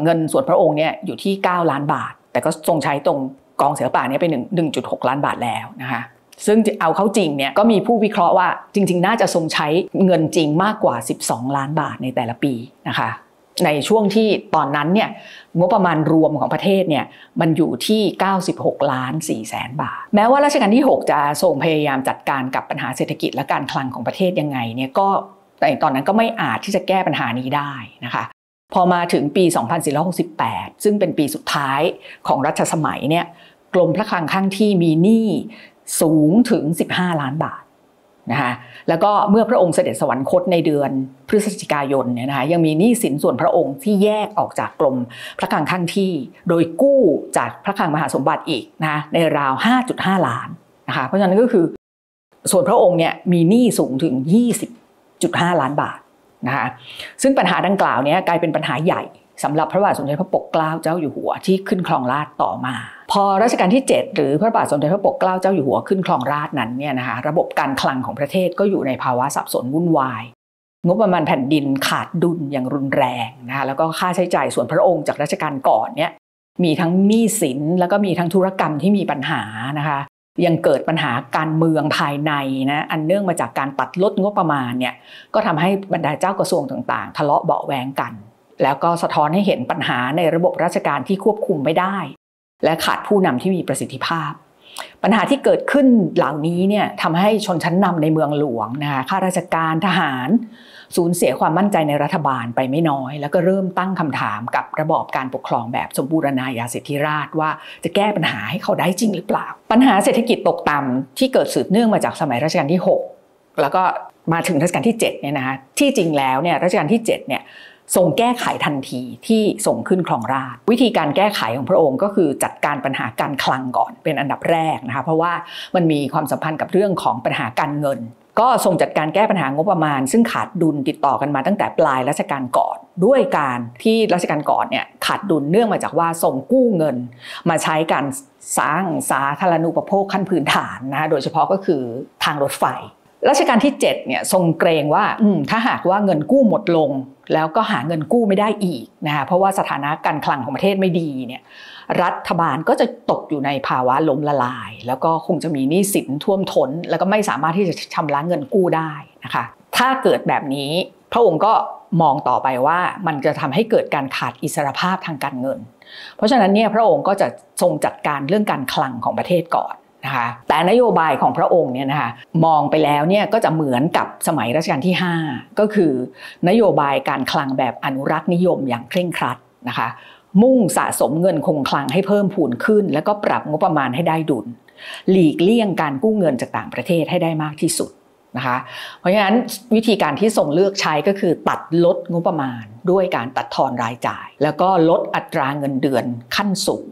เงินส่วนพระองค์เนี่ยอยู่ที่9ล้านบาทแต่ก็ทรงใช้ตรงกองเสือป่าเนี่ยไป 1.6 ล้านบาทแล้วนะคะซึ่งเอาเข้าจริงเนี่ยก็มีผู้วิเคราะห์ว่าจริงๆน่าจะทรงใช้เงินจริงมากกว่า12ล้านบาทในแต่ละปีนะคะในช่วงที่ตอนนั้นเนี่ยงบประมาณรวมของประเทศเนี่ยมันอยู่ที่96.4 ล้านบาทแม้ว่ารัชกาลที่6จะทรงพยายามจัดการกับปัญหาเศรษฐกิจและการคลังของประเทศยังไงเนี่ยก็แต่ตอนนั้นก็ไม่อาจที่จะแก้ปัญหานี้ได้นะคะพอมาถึงปี 2468ซึ่งเป็นปีสุดท้ายของรัชสมัยเนี่ยกรมพระคลังข้างที่มีหนี้สูงถึง15ล้านบาทนะคะแล้วก็เมื่อพระองค์เสด็จสวรรคตในเดือนพฤศจิกายนเนี่ยนะคะยังมีหนี้สินส่วนพระองค์ที่แยกออกจากกรมพระคลังข้างที่โดยกู้จากพระคลังมหาสมบัติอีกนะในราว 5.5 ล้านนะคะเพราะฉะนั้นก็คือส่วนพระองค์เนี่ยมีหนี้สูงถึง 20.5 ล้านบาทนะคะซึ่งปัญหาดังกล่าวนี้กลายเป็นปัญหาใหญ่สำหรับพระบาทสมเด็จพระปกเกล้าเจ้าอยู่หัวที่ขึ้นครองราชย์ต่อมาพอรัชกาลที่7หรือพระบาทสมเด็จพระปกเกล้าเจ้าอยู่หัวขึ้นครองราชย์นั้นเนี่ยนะคะระบบการคลังของประเทศก็อยู่ในภาวะสับสนวุ่นวายงบประมาณแผ่นดินขาดดุลอย่างรุนแรงนะคะแล้วก็ค่าใช้จ่ายส่วนพระองค์จากรัชกาลก่อนเนี่ยมีทั้งหนี้สินแล้วก็มีทั้งธุรกรรมที่มีปัญหานะคะยังเกิดปัญหาการเมืองภายในนะอันเนื่องมาจากการตัดลดงบประมาณเนี่ยก็ทำให้บรรดาเจ้ากระทรวงต่างๆทะเลาะเบาะแว้งกันแล้วก็สะท้อนให้เห็นปัญหาในระบบราชการที่ควบคุมไม่ได้และขาดผู้นำที่มีประสิทธิภาพปัญหาที่เกิดขึ้นเหล่านี้เนี่ยทำให้ชนชั้นนำในเมืองหลวงนะคะข้าราชการทหารสูญเสียความมั่นใจในรัฐบาลไปไม่น้อยแล้วก็เริ่มตั้งคำถามกับระบอบการปกครองแบบสมบูรณาญาสิทธิราชว่าจะแก้ปัญหาให้เขาได้จริงหรือเปล่าปัญหาเศรษฐกิจตกต่ำที่เกิดสืบเนื่องมาจากสมัยรัชกาลที่6แล้วก็มาถึงรัชกาลที่7เนี่ยนะคะที่จริงแล้วเนี่ยรัชกาลที่7เนี่ย ทรงแก้ไขทันทีที่ส่งขึ้นครองราชย์วิธีการแก้ไขของพระองค์ก็คือจัดการปัญหาการคลังก่อนเป็นอันดับแรกนะคะเพราะว่ามันมีความสัมพันธ์กับเรื่องของปัญหาการเงินก็ทรงจัดการแก้ปัญหางบประมาณซึ่งขาดดุลติดต่อกันมาตั้งแต่ปลายรัชกาลก่อนด้วยการที่รัชกาลก่อนเนี่ยขาดดุลเนื่องมาจากว่าส่งกู้เงินมาใช้การสร้างสาธารณูปโภคขั้นพื้นฐานนะคะโดยเฉพาะก็คือทางรถไฟรัชกาลที่7เนี่ยทรงเกรงว่าถ้าหากว่าเงินกู้หมดลงแล้วก็หาเงินกู้ไม่ได้อีกนะคะเพราะว่าสถานะการคลังของประเทศไม่ดีเนี่ยรัฐบาลก็จะตกอยู่ในภาวะล้มละลายแล้วก็คงจะมีหนี้สินท่วมท้นแล้วก็ไม่สามารถที่จะชำระเงินกู้ได้นะคะถ้าเกิดแบบนี้พระองค์ก็มองต่อไปว่ามันจะทำให้เกิดการขาดอิสรภาพทางการเงินเพราะฉะนั้นเนี่ยพระองค์ก็จะทรงจัดการเรื่องการคลังของประเทศก่อนนะคะแต่นโยบายของพระองค์เนี่ยนะคะมองไปแล้วเนี่ยก็จะเหมือนกับสมัยรัชกาลที่5ก็คือนโยบายการคลังแบบอนุรักษ์นิยมอย่างเคร่งครัดนะคะมุ่งสะสมเงินคงคลังให้เพิ่มพูนขึ้นแล้วก็ปรับงบประมาณให้ได้ดุลหลีกเลี่ยงการกู้เงินจากต่างประเทศให้ได้มากที่สุดนะคะเพราะฉะนั้นวิธีการที่ทรงเลือกใช้ก็คือตัดลดงบประมาณด้วยการตัดทอนรายจ่ายแล้วก็ลดอัตราเงินเดือนขั้นสูง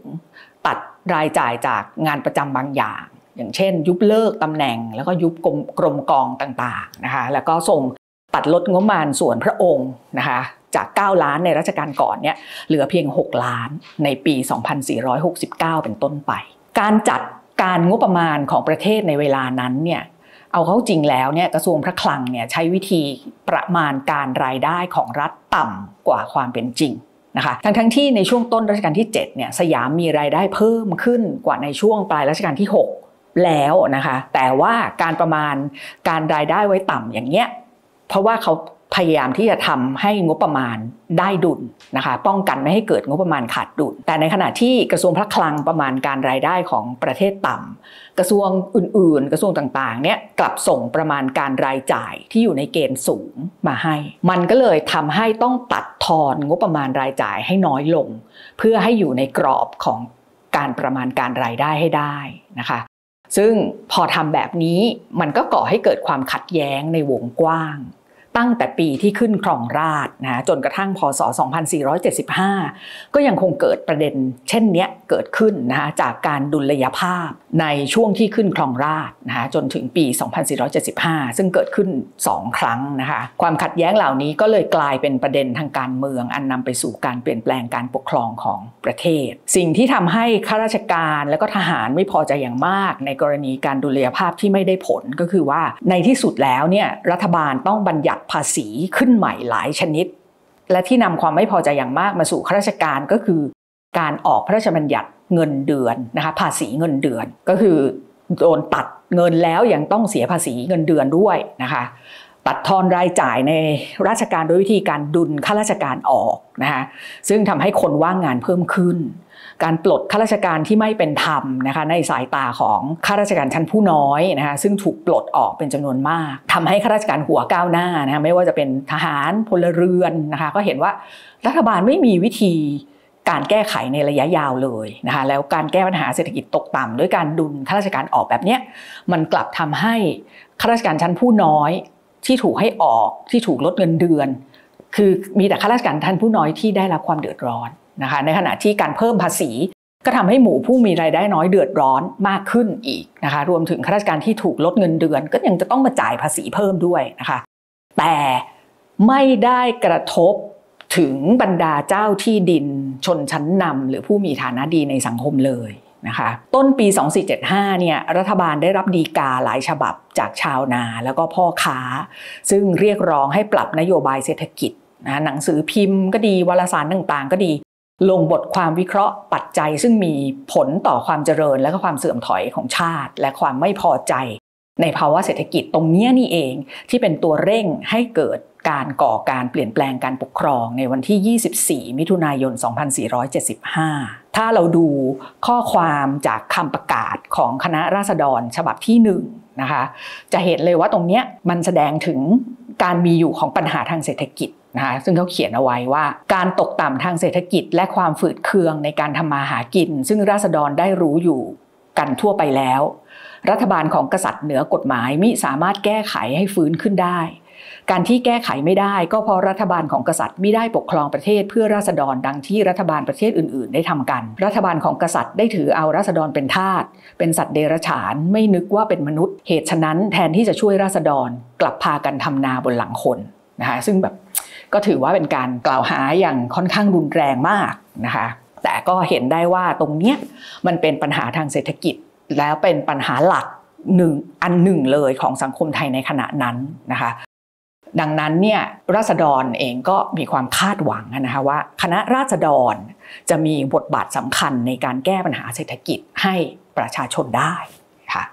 ตัดรายจ่ายจากงานประจำบางอย่างอย่างเช่นยุบเลิกตำแหน่งแล้วก็ยุบกรมกองต่างๆนะคะแล้วก็ส่งตัดลดงบประมาณส่วนพระองค์นะคะจาก9ล้านในรัชกาลก่อนเนี่ยเหลือเพียง6ล้านในปี2469เป็นต้นไปการจัดการงบประมาณของประเทศในเวลานั้นเนี่ยเอาเข้าจริงแล้วเนี่ยกระทรวงพระคลังเนี่ยใช้วิธีประมาณการรายได้ของรัฐต่ำกว่าความเป็นจริงนะคะทั้งที่ในช่วงต้นรัชกาลที่7เนี่ยสยามมีรายได้เพิ่มขึ้นกว่าในช่วงปลายรัชกาลที่6แล้วนะคะแต่ว่าการประมาณการรายได้ไว้ต่ำอย่างเงี้ยเพราะว่าเขาพยายามที่จะทำให้งบประมาณได้ดุลนะคะป้องกันไม่ให้เกิดงบประมาณขาดดุลแต่ในขณะที่กระทรวงพระคลังประมาณการรายได้ของประเทศต่ำกระทรวงอื่นๆกระทรวงต่างๆเนี่ยกลับส่งประมาณการรายจ่ายที่อยู่ในเกณฑ์สูงมาให้มันก็เลยทำให้ต้องตัดทอนงบประมาณรายจ่ายให้น้อยลงเพื่อให้อยู่ในกรอบของการประมาณการรายได้ให้ได้นะคะซึ่งพอทำแบบนี้มันก็ก่อให้เกิดความขัดแย้งในวงกว้างตั้งแต่ปีที่ขึ้นครองราชย์นะจนกระทั่งพ.ศ. 2475ก็ยังคงเกิดประเด็นเช่นนี้เกิดขึ้นนะคะจากการดุลยภาพในช่วงที่ขึ้นครองราชย์นะคะจนถึงปี2475ซึ่งเกิดขึ้น2ครั้งนะคะความขัดแย้งเหล่านี้ก็เลยกลายเป็นประเด็นทางการเมืองอันนำไปสู่การเปลี่ยนแปลงการปกครองของประเทศสิ่งที่ทำให้ข้าราชการและก็ทหารไม่พอใจอย่างมากในกรณีการดุลยภาพที่ไม่ได้ผลก็คือว่าในที่สุดแล้วเนี่ยรัฐบาลต้องบัญญัติภาษีขึ้นใหม่หลายชนิดและที่นำความไม่พอใจอย่างมากมาสู่ข้าราชการก็คือการออกพระราชบัญญัติเงินเดือนนะคะภาษีเงินเดือนก็คือโดนตัดเงินแล้วยังต้องเสียภาษีเงินเดือนด้วยนะคะตัดทอนรายจ่ายในราชการโดยวิธีการดุลข้าราชการออกนะคะซึ่งทำให้คนว่างงานเพิ่มขึ้นการปลดข้าราชการที่ไม่เป็นธรรมนะคะในสายตาของข้าราชการชั้นผู้น้อยนะคะซึ่งถูกปลดออกเป็นจำนวนมากทำให้ข้าราชการหัวก้าวหน้านะคะไม่ว่าจะเป็นทหารพลเรือนนะคะก็เห็นว่ารัฐบาลไม่มีวิธีการแก้ไขในระยะยาวเลยนะคะแล้วการแก้ปัญหาเศรษฐกิจตกต่ำด้วยการดุลข้าราชการออกแบบเนี้ยมันกลับทำให้ข้าราชการชั้นผู้น้อยที่ถูกให้ออกที่ถูกลดเงินเดือนคือมีแต่ข้าราชการชั้นผู้น้อยที่ได้รับความเดือดร้อนนะคะในขณะที่การเพิ่มภาษีก็ทำให้หมู่ผู้มีรายได้น้อยเดือดร้อนมากขึ้นอีกนะคะรวมถึงข้าราชการที่ถูกลดเงินเดือนก็ยังจะต้องมาจ่ายภาษีเพิ่มด้วยนะคะแต่ไม่ได้กระทบถึงบรรดาเจ้าที่ดินชนชั้นนำหรือผู้มีฐานะดีในสังคมเลยนะคะต้นปี2475เนี่ยรัฐบาลได้รับฎีกาหลายฉบับจากชาวนาแล้วก็พ่อค้าซึ่งเรียกร้องให้ปรับนโยบายเศรษฐกิจนะหนังสือพิมพ์ก็ดีวารสารต่างๆก็ดีลงบทความวิเคราะห์ปัจจัยซึ่งมีผลต่อความเจริญและก็ความเสื่อมถอยของชาติและความไม่พอใจในภาวะเศรษฐกิจตรงนี้นี่เองที่เป็นตัวเร่งให้เกิดการก่อการเปลี่ยนแปลงการปกครองในวันที่24มิถุนายน2475ถ้าเราดูข้อความจากคำประกาศของคณะราษฎรฉบับที่1นะคะจะเห็นเลยว่าตรงนี้มันแสดงถึงการมีอยู่ของปัญหาทางเศรษฐกิจนะคะซึ่งเขาเขียนเอาไว้ว่าการตกต่ำทางเศรษฐกิจและความฝืดเคืองในการทำมาหากินซึ่งราษฎรได้รู้อยู่กันทั่วไปแล้วรัฐบาลของกษัตริย์เหนือกฎหมายมิสามารถแก้ไขให้ฟื้นขึ้นได้ การที่แก้ไขไม่ได้ก็เพราะรัฐบาลของกษัตริย์ไม่ได้ปกครองประเทศเพื่อราษฎรดังที่รัฐบาลประเทศอื่นๆได้ทำกันรัฐบาลของกษัตริย์ได้ถือเอาราษฎรเป็นทาสเป็นสัตว์เดรัจฉานไม่นึกว่าเป็นมนุษย์เหตุฉะนั้นแทนที่จะช่วยราษฎรกลับพากันทำนาบนหลังคนนะคะซึ่งแบบก็ถือว่าเป็นการกล่าวหาอย่างค่อนข้างรุนแรงมากนะคะแต่ก็เห็นได้ว่าตรงเนี้ยมันเป็นปัญหาทางเศรษฐกิจแล้วเป็นปัญหาหลักอันหนึ่งเลยของสังคมไทยในขณะนั้นนะคะดังนั้นเนี่ยราษฎรเองก็มีความคาดหวังนะคะว่าคณะราษฎรจะมีบทบาทสำคัญในการแก้ปัญหาเศรษฐกิจให้ประชาชนได้ค่ะ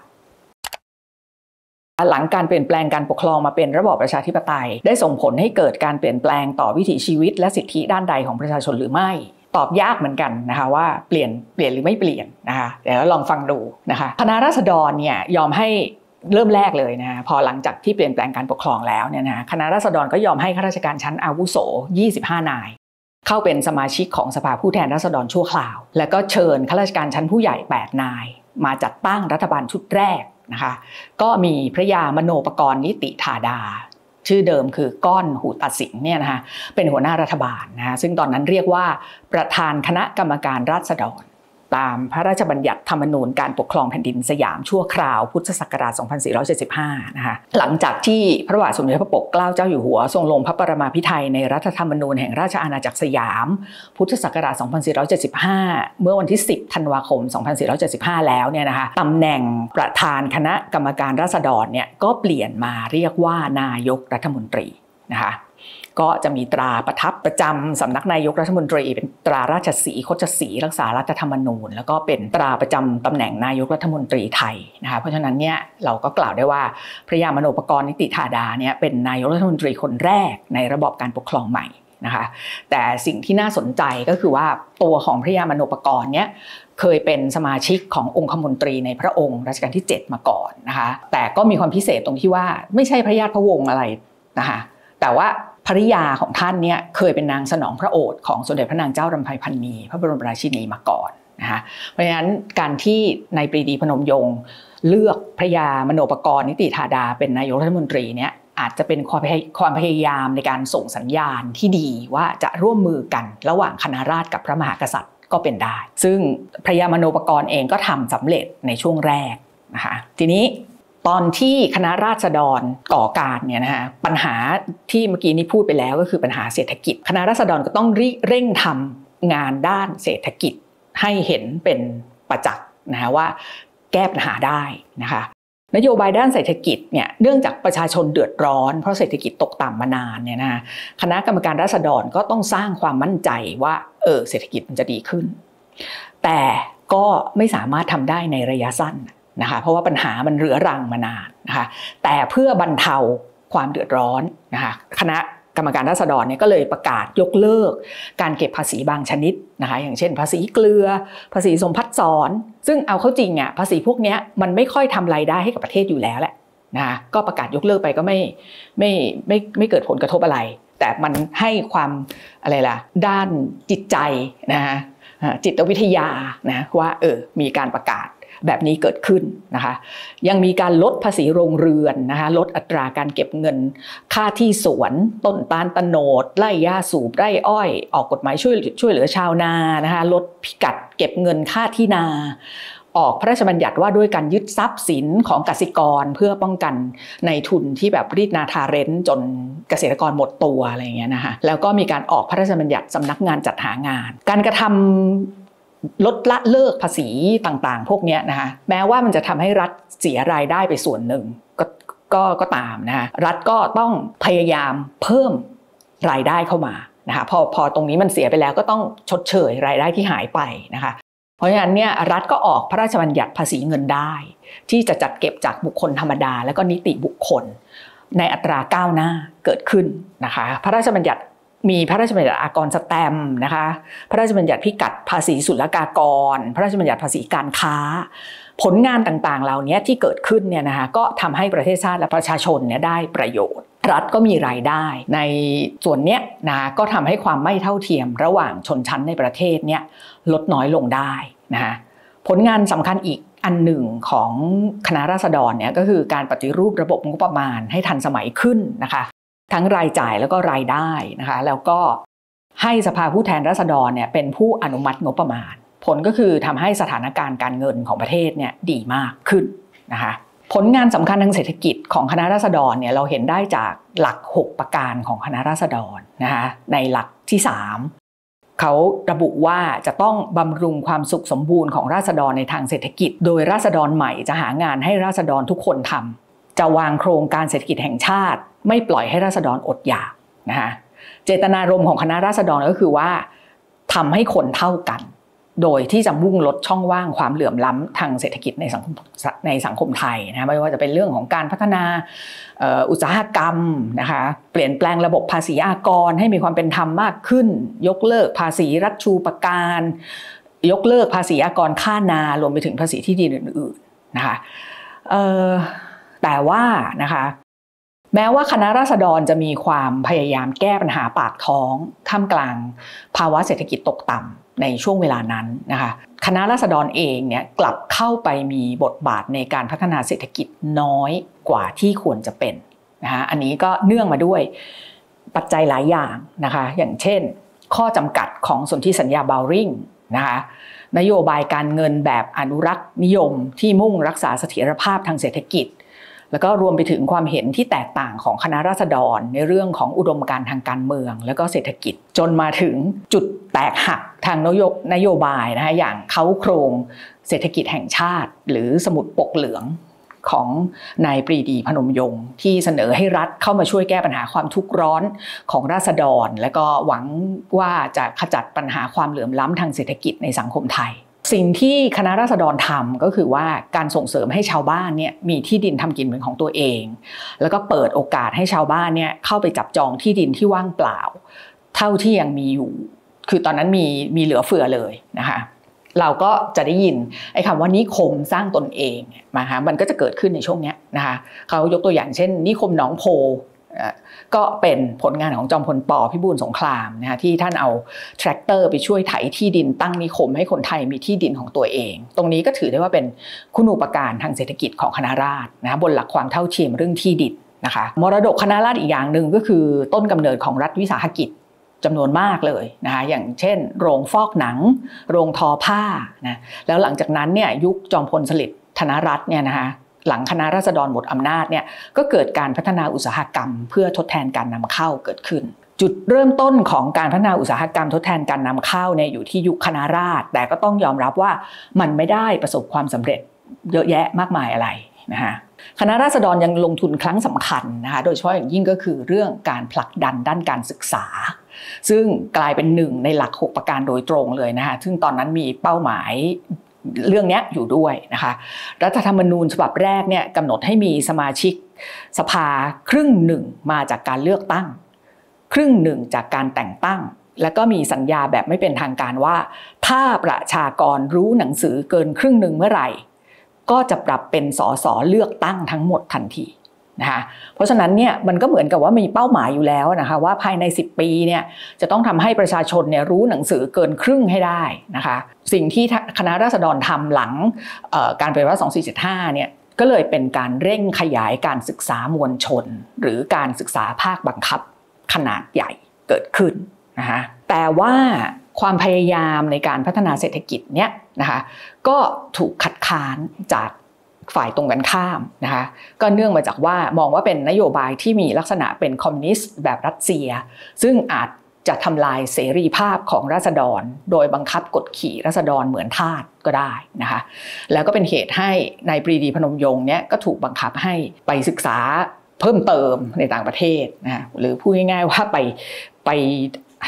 หลังการเปลี่ยนแปลงการปกครองมาเป็นระบอบประชาธิปไตยได้ส่งผลให้เกิดการเปลี่ยนแปลงต่อวิถีชีวิตและสิทธิด้านใดของประชาชนหรือไม่ตอบยากเหมือนกันนะคะว่าเปลี่ยนหรือไม่เปลี่ยนนะคะเดี๋ยวลองฟังดูนะคะคณะราษฎรเนี่ยยอมให้เริ่มแรกเลยนะคะพอหลังจากที่เปลี่ยนแปลงการปกครองแล้วเนี่ยนะคณะราษฎรก็ยอมให้ข้าราชการชั้นอาวุโส25นายเข้าเป็นสมาชิกของสภาผู้แทนราษฎรชั่วคราวและก็เชิญข้าราชการชั้นผู้ใหญ่8นายมาจัดตั้งรัฐบาลชุดแรกนะคะก็มีพระยามโนปกรณ์นิติธาดาชื่อเดิมคือก้อนหูตัดสินเนี่ยนะคะเป็นหัวหน้ารัฐบาลนะคะซึ่งตอนนั้นเรียกว่าประธานคณะกรรมการราษฎรตามพระราชบัญญัติธรรมนูญการปกครองแผ่นดินสยามชั่วคราวพุทธศักราช 2475 นะคะหลังจากที่พระบาทสมเด็จพระปกเกล้าเจ้าอยู่หัวทรงลงพระปรมาภิไธยในรัฐธรรมนูญแห่งราชอาณาจักรสยามพุทธศักราช 2475 เมื่อวันที่ 10 ธันวาคม 2475 แล้วเนี่ยนะคะตำแหน่งประธานคณะกรรมการราษฎรเนี่ยก็เปลี่ยนมาเรียกว่านายกรัฐมนตรีนะคะก็จะมีตราประทับประจำสำนักนายกรัฐมนตรีเป็นตราราชสีห์คชสีห์รักษารัฐธรรมนูญแล้วก็เป็นตราประจำตำแหน่งนายกรัฐมนตรีไทยนะคะเพราะฉะนั้นเนี่ยเราก็กล่าวได้ว่าพระยามโนปกรณ์นิติธาดาเนี่ยเป็นนายกรัฐมนตรีคนแรกในระบอบการปกครองใหม่นะคะแต่สิ่งที่น่าสนใจก็คือว่าตัวของพระยามโนปกรณ์เนี่ยเคยเป็นสมาชิกขององคมนตรีในพระองค์รัชกาลที่7มาก่อนนะคะแต่ก็มีความพิเศษตรงที่ว่าไม่ใช่พระญาติพระวงศ์อะไรนะคะแต่ว่าภริยาของท่านเนี่ยเคยเป็นนางสนองพระโอษฐ์ของสมเด็จพระนางเจ้ารำไพพรรณีพระบรมราชินีมาก่อนนะคะเพราะฉะนั้นการที่นายปรีดีพนมยงค์เลือกพระยามโนปกรณ์นิติธาดาเป็นนายกรัฐมนตรีเนี่ยอาจจะเป็นความพยายามในการส่งสัญญาณที่ดีว่าจะร่วมมือกันระหว่างคณะราษฎรกับพระมหากษัตริย์ก็เป็นได้ซึ่งพระยามโนปกรณ์เองก็ทำสำเร็จในช่วงแรกนะคะทีนี้ตอนที่คณะราษฎรก่อการเนี่ยนะคะปัญหาที่เมื่อกี้นี้พูดไปแล้วก็คือปัญหาเศรษฐกิจคณะราษฎรก็ต้องเร่งทำงานด้านเศรษฐกิจให้เห็นเป็นประจักษ์นะคะว่าแก้ปัญหาได้นะคะนโยบายด้านเศรษฐกิจเนี่ยเนื่องจากประชาชนเดือดร้อนเพราะเศรษฐกิจตกต่ำมานานเนี่ยนะคะคณะกรรมการราษฎรก็ต้องสร้างความมั่นใจว่าเศรษฐกิจมันจะดีขึ้นแต่ก็ไม่สามารถทำได้ในระยะสั้นนะคะเพราะว่าปัญหามันเรื้อรังมานานนะคะแต่เพื่อบรรเทาความเดือดร้อนนะคะคณะกรรมการราษฎรเนี่ยก็เลยประกาศยกเลิกการเก็บภาษีบางชนิดนะคะอย่างเช่นภาษีเกลือภาษีสมภัสสรซึ่งเอาเข้าจริงอ่ะภาษีพวกนี้มันไม่ค่อยทำรายได้ให้กับประเทศอยู่แล้วแหละนะคะก็ประกาศยกเลิกไปก็ไม่เกิดผลกระทบอะไรแต่มันให้ความอะไรล่ะด้านจิตใจนะคะจิตวิทยานะว่ามีการประกาศแบบนี้เกิดขึ้นนะคะยังมีการลดภาษีโรงเรือนนะคะลดอัตราการเก็บเงินค่าที่สวนต้นตาลตะโนดไร่หญ้าสูบไร่อ้อยออกกฎหมายช่วยเหลือชาวนานะคะลดพิกัดเก็บเงินค่าที่นาออกพระราชบัญญัติว่าด้วยการยึดทรัพย์สินของเกษตรกรเพื่อป้องกันในทุนที่แบบรีดนาทาเร้นจนเกษตรกรหมดตัวอะไรอย่างเงี้ยนะคะแล้วก็มีการออกพระราชบัญญัติสำนักงานจัดหางานการกระทำลดละเลิกภาษีต่างๆพวกนี้นะคะแม้ว่ามันจะทำให้รัฐเสียรายได้ไปส่วนหนึ่งก็ตามนะคะรัฐก็ต้องพยายามเพิ่มรายได้เข้ามานะคะพอตรงนี้มันเสียไปแล้วก็ต้องชดเชยรายได้ที่หายไปนะคะเพราะฉะนั้นเนี่ยรัฐก็ออกพระราชบัญญัติภาษีเงินได้ที่จะจัดเก็บจากบุคคลธรรมดาและก็นิติบุคคลในอัตราก้าวหน้าเกิดขึ้นนะคะพระราชบัญญัติมีพระราชบัญญัติอากรสแตมป์นะคะพระราชบัญญัติพิกัดภาษีศุลกากรพระราชบัญญัติภาษีการค้าผลงานต่างๆเหล่านี้ที่เกิดขึ้นเนี่ยนะคะก็ทำให้ประเทศชาติและประชาชนเนี่ยได้ประโยชน์รัฐก็มีรายได้ในส่วนเนี้ยนะก็ทำให้ความไม่เท่าเทียมระหว่างชนชั้นในประเทศเนี่ยลดน้อยลงได้นะคะผลงานสำคัญอีกอันหนึ่งของคณะราษฎรเนี่ยก็คือการปฏิรูประบบงบประมาณให้ทันสมัยขึ้นนะคะ ทั้งรายจ่ายแล้วก็รายได้นะคะแล้วก็ให้สภาผู้แทนราษฎรเนี่ยเป็นผู้อนุมัติงบประมาณผลก็คือทำให้สถานการณ์การเงินของประเทศเนี่ยดีมากขึ้นนะคะผลงานสำคัญทางเศรษฐกิจของคณะราษฎรเนี่ยเราเห็นได้จากหลัก6ประการของคณะราษฎรนะคะในหลักที่3เขาระบุว่าจะต้องบำรุงความสุขสมบูรณ์ของราษฎรในทางเศรษฐกิจโดยราษฎรใหม่จะหางานให้ราษฎรทุกคนทำจะวางโครงการเศรษฐกิจแห่งชาติไม่ปล่อยให้ราษฎรอดอยากนะคะเจตนารมณ์ของคณะราษฎรก็คือว่าทำให้คนเท่ากันโดยที่จะมุ่งลดช่องว่างความเหลื่อมล้ำทางเศรษฐกิจในสังคมไทยนะไม่ว่าจะเป็นเรื่องของการพัฒนาอุตสาหกรรมนะคะเปลี่ยนแปลงระบบภาษีอากรให้มีความเป็นธรรมมากขึ้นยกเลิกภาษีรัฐชูปการยกเลิกภาษีอากรค่านารวมไปถึงภาษีที่ดินอื่นๆนะคะแต่ว่านะคะแม้ว่าคณะราษฎรจะมีความพยายามแก้ปัญหาปากท้องท่ามกลางภาวะเศรษฐกิจตกต่ำในช่วงเวลานั้นนะคะคณะราษฎรเองเนี่ยกลับเข้าไปมีบทบาทในการพัฒนาเศรษฐกิจน้อยกว่าที่ควรจะเป็นนะคะอันนี้ก็เนื่องมาด้วยปัจจัยหลายอย่างนะคะอย่างเช่นข้อจำกัดของสนธิสัญญาบาวริ่งนะคะนโยบายการเงินแบบอนุรักษ์นิยมที่มุ่งรักษาเสถียรภาพทางเศรษฐกิจแล้วก็รวมไปถึงความเห็นที่แตกต่างของคณะราษฎรในเรื่องของอุดมการณ์ทางการเมืองและก็เศรษฐกิจจนมาถึงจุดแตกหักทางนโยบายนะคะอย่างเค้าโครงเศรษฐกิจแห่งชาติหรือสมุดปกเหลืองของนายปรีดีพนมยงค์ที่เสนอให้รัฐเข้ามาช่วยแก้ปัญหาความทุกข์ร้อนของราษฎรและก็หวังว่าจะขจัดปัญหาความเหลื่อมล้ำทางเศรษฐกิจในสังคมไทยสิ่งที่คณะราษฎรทำก็คือว่าการส่งเสริมให้ชาวบ้านเนี่ยมีที่ดินทำกินเป็นของตัวเองแล้วก็เปิดโอกาสให้ชาวบ้านเนี่ยเข้าไปจับจองที่ดินที่ว่างเปล่าเท่าที่ยังมีอยู่คือตอนนั้นมีเหลือเฟือเลยนะคะเราก็จะได้ยินไอ้คำว่านิคมสร้างตนเองนะคะมันก็จะเกิดขึ้นในช่วงนี้นะคะเขายกตัวอย่างเช่นนิคมหนองโพก็เป็นผลงานของจอมพลป.พิบูลสงครามนะคะที่ท่านเอาแทรกเตอร์ไปช่วยไถที่ดินตั้งนิคมให้คนไทยมีที่ดินของตัวเองตรงนี้ก็ถือได้ว่าเป็นคุณูปการทางเศรษฐกิจของคณะราษฎรนะคะบนหลักความเท่าเทียมเรื่องที่ดินนะคะมรดกคณะราษฎรอีกอย่างหนึ่งก็คือต้นกำเนิดของรัฐวิสาหกิจจำนวนมากเลยนะคะอย่างเช่นโรงฟอกหนังโรงทอผ้านะแล้วหลังจากนั้นเนี่ยยุคจอมพลสฤษดิ์ธนรัตน์เนี่ยนะคะหลังคณะราษฎรหมดอำนาจเนี่ยก็เกิดการพัฒนาอุตสาหกรรมเพื่อทดแทนการนำเข้าเกิดขึ้นจุดเริ่มต้นของการพัฒนาอุตสาหกรรมทดแทนการนำเข้าเนี่ยอยู่ที่ยุคคณะราษฎรแต่ก็ต้องยอมรับว่ามันไม่ได้ประสบความสำเร็จเยอะแยะมากมายอะไรนะคะคณะราษฎรยังลงทุนครั้งสำคัญนะคะโดยเฉพาะอย่างยิ่งก็คือเรื่องการผลักดันด้านการศึกษาซึ่งกลายเป็นหนึ่งในหลัก6ประการโดยตรงเลยนะคะซึ่งตอนนั้นมีเป้าหมายเรื่องนี้อยู่ด้วยนะคะรัฐธรรมนูญฉบับแรกเนี่ยกำหนดให้มีสมาชิกสภาครึ่งหนึ่งมาจากการเลือกตั้งครึ่งหนึ่งจากการแต่งตั้งแล้วก็มีสัญญาแบบไม่เป็นทางการว่าถ้าประชากรรู้หนังสือเกินครึ่งหนึ่งเมื่อไหร่ก็จะปรับเป็นส.ส.เลือกตั้งทั้งหมดทันทีนะคะเพราะฉะนั้นเนี่ยมันก็เหมือนกับว่ามีเป้าหมายอยู่แล้วนะคะว่าภายใน10ปีเนี่ยจะต้องทำให้ประชาชนเนี่ยรู้หนังสือเกินครึ่งให้ได้นะคะสิ่งที่คณะราษฎรทำหลังการปฏิวัติ2475เนี่ยก็เลยเป็นการเร่งขยายการศึกษามวลชนหรือการศึกษาภาคบังคับขนาดใหญ่เกิดขึ้นนะคะแต่ว่าความพยายามในการพัฒนาเศรษฐกิจเนี่ยนะคะก็ถูกขัดข้านจากฝ่ายตรงกันข้ามนะคะก็เนื่องมาจากว่ามองว่าเป็นนโยบายที่มีลักษณะเป็นคอมมิวนิสต์แบบรัสเซียซึ่งอาจจะทำลายเสรีภาพของราษฎรโดยบังคับกดขี่ราษฎรเหมือนทาสก็ได้นะคะแล้วก็เป็นเหตุให้นายปรีดีพนมยงค์เนี่ยก็ถูกบังคับให้ไปศึกษาเพิ่มเติมในต่างประเทศนะหรือพูดง่ายๆว่าไป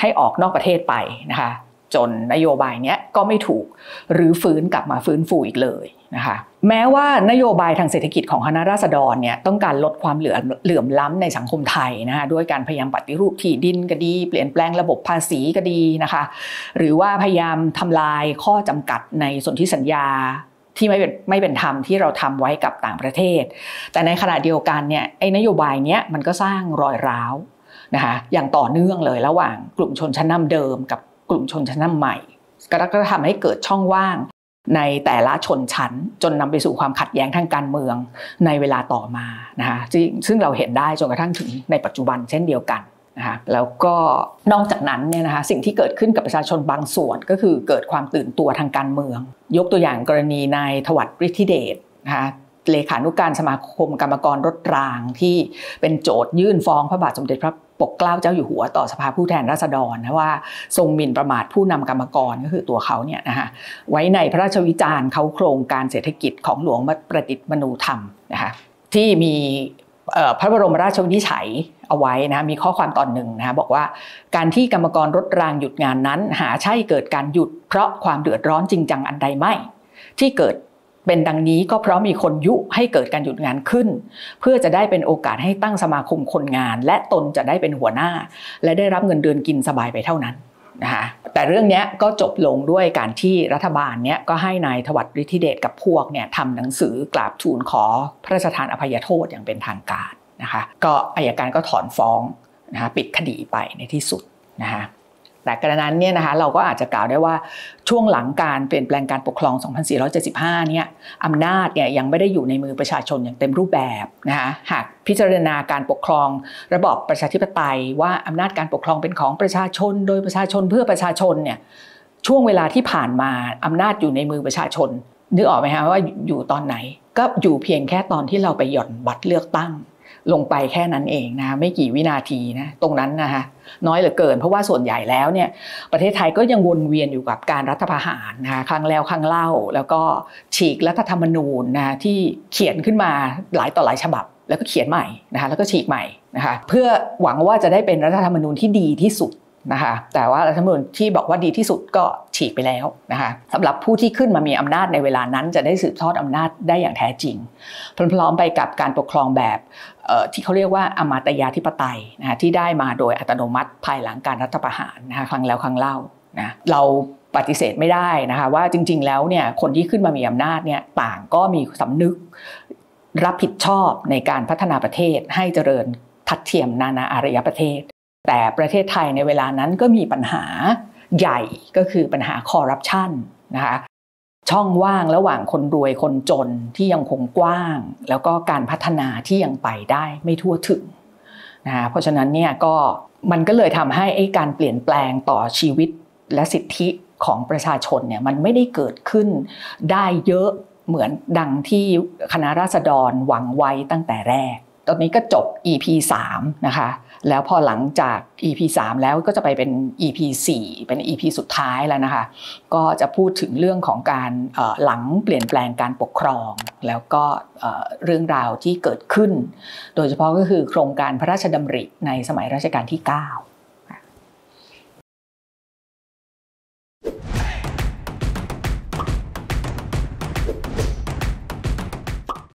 ให้ออกนอกประเทศไปนะคะจนนโยบายเนี้ยก็ไม่ถูกหรือฟื้นกลับมาฟื้นฟูอีกเลยนะคะแม้ว่านโยบายทางเศรษฐกิจของคณะราษฎรเนี่ยต้องการลดความเหลื่อมล้ำในสังคมไทยนะคะด้วยการพยายามปฏิรูปที่ดินก็ดีเปลี่ยนแปลงระบบภาษีก็ดีนะคะหรือว่าพยายามทำลายข้อจำกัดในสนธิสัญญาที่ไม่เป็นธรรมที่เราทำไว้กับต่างประเทศแต่ในขณะเดียวกันเนี่ยไอ้นโยบายเนี้ยมันก็สร้างรอยร้าวนะคะอย่างต่อเนื่องเลยระหว่างกลุ่มชนชั้นนำเดิมกับกลุ่มชนชั้นนำใหม่ก็ทำให้เกิดช่องว่าง ในแต่ละชนชั้นจนนำไปสู่ความขัดแย้งทางการเมืองในเวลาต่อมานะคะซึ่งเราเห็นได้จนกระทั่งถึงในปัจจุบันเช่นเดียวกันนะคะแล้วก็นอกจากนั้นเนี่ยนะคะสิ่งที่เกิดขึ้นกับประชาชนบางส่วนก็คือเกิดความตื่นตัวทางการเมืองยกตัวอย่างกรณีนายถวัลย์ ฤทธิเดชนะคะเลขานุการสมาคมกรรมกรรถรางที่เป็นโจทยื่นฟ้องพระบาทสมเด็จพระปกเกล้าเจ้าอยู่หัวต่อสภาผู้แทนราษฎรนะว่าทรงหมิ่นประมาทผู้นำกรรมกรก็คือตัวเขาเนี่ยนะคะไว้ในพระราชวิจารณ์เขาโครงการเศรษฐกิจของหลวงประดิษฐ์มนูธรรมนะคะที่มีพระบรมราชวินิจฉัยเอาไว้นะมีข้อความตอนหนึ่งนะบอกว่าการที่กรรมกรรถรางหยุดงานนั้นหาใช่เกิดการหยุดเพราะความเดือดร้อนจริงจังอันใดไม่ที่เกิดเป็นดังนี้ก็เพราะมีคนยุให้เกิดการหยุดงานขึ้นเพื่อจะได้เป็นโอกาสให้ตั้งสมาคมคนงานและตนจะได้เป็นหัวหน้าและได้รับเงินเดือนกินสบายไปเท่านั้นนะคะแต่เรื่องนี้ก็จบลงด้วยการที่รัฐบาลเนี่ยก็ให้นายถวัลย์ ฤทธิเดชกับพวกเนี่ยทำหนังสือกราบทูลขอพระราชทานอภัยโทษอย่างเป็นทางการนะคะก็อัยการก็ถอนฟ้องนะคะปิดคดีไปในที่สุดนะคะแต่กระนั้นเนี่ยนะคะเราก็อาจจะกล่าวได้ว่าช่วงหลังการเปลี่ยนแปลงการปกครอง 2475 เนี่ยอำนาจเนี่ยยังไม่ได้อยู่ในมือประชาชนอย่างเต็มรูปแบบนะคะหากพิจารณาการปกครองระบอบประชาธิปไตยว่าอำนาจการปกครองเป็นของประชาชนโดยประชาชนเพื่อประชาชนเนี่ยช่วงเวลาที่ผ่านมาอำนาจอยู่ในมือประชาชนนึกออกไหมคะว่าอยู่ตอนไหนก็อยู่เพียงแค่ตอนที่เราไปหย่อนบัตรเลือกตั้งลงไปแค่นั้นเองนะไม่กี่วินาทีนะตรงนั้นนะคะน้อยเหลือเกินเพราะว่าส่วนใหญ่แล้วเนี่ยประเทศไทยก็ยังวนเวียนอยู่กับการรัฐประหารนะคะครั้งแล้วครั้งเล่าแล้วก็ฉีกรัฐธรรมนูญนะที่เขียนขึ้นมาหลายต่อหลายฉบับแล้วก็เขียนใหม่นะคะแล้วก็ฉีกใหม่นะคะเพื่อหวังว่าจะได้เป็นรัฐธรรมนูญที่ดีที่สุดนะคะแต่ว่ารัฐธรรมนูญที่บอกว่าดีที่สุดก็ฉีกไปแล้วนะคะสำหรับผู้ที่ขึ้นมามีอำนาจในเวลานั้นจะได้สืบทอดอำนาจได้อย่างแท้จริงพร้อมๆไปกับการปกครองแบบที่เขาเรียกว่าอมาตยาธิปไตยนะคะที่ได้มาโดยอัตโนมัติภายหลังการรัฐประหารนะคะครั้งแล้วครั้งเล่านะเราปฏิเสธไม่ได้นะคะว่าจริงๆแล้วเนี่ยคนที่ขึ้นมามีอำนาจเนี่ยต่างก็มีสำนึกรับผิดชอบในการพัฒนาประเทศให้เจริญทัดเทียมนานาอารยประเทศแต่ประเทศไทยในเวลานั้นก็มีปัญหาใหญ่ก็คือปัญหาคอร์รัปชันนะคะช่องว่างระหว่างคนรวยคนจนที่ยังคงกว้างแล้วก็การพัฒนาที่ยังไปได้ไม่ทั่วถึงนะคะเพราะฉะนั้นเนี่ยก็มันก็เลยทำให้การเปลี่ยนแปลงต่อชีวิตและสิทธิของประชาชนเนี่ยมันไม่ได้เกิดขึ้นได้เยอะเหมือนดังที่คณะราษฎรหวังไว้ตั้งแต่แรกตอนนี้ก็จบ EP 3 นะคะแล้วพอหลังจาก EP 3 แล้วก็จะไปเป็น EP 4 เป็น EP สุดท้ายแล้วนะคะก็จะพูดถึงเรื่องของการหลังเปลี่ยนแปลงการปกครองแล้วก็เรื่องราวที่เกิดขึ้นโดยเฉพาะก็คือโครงการพระราชดำริในสมัยรัชกาลที่ 9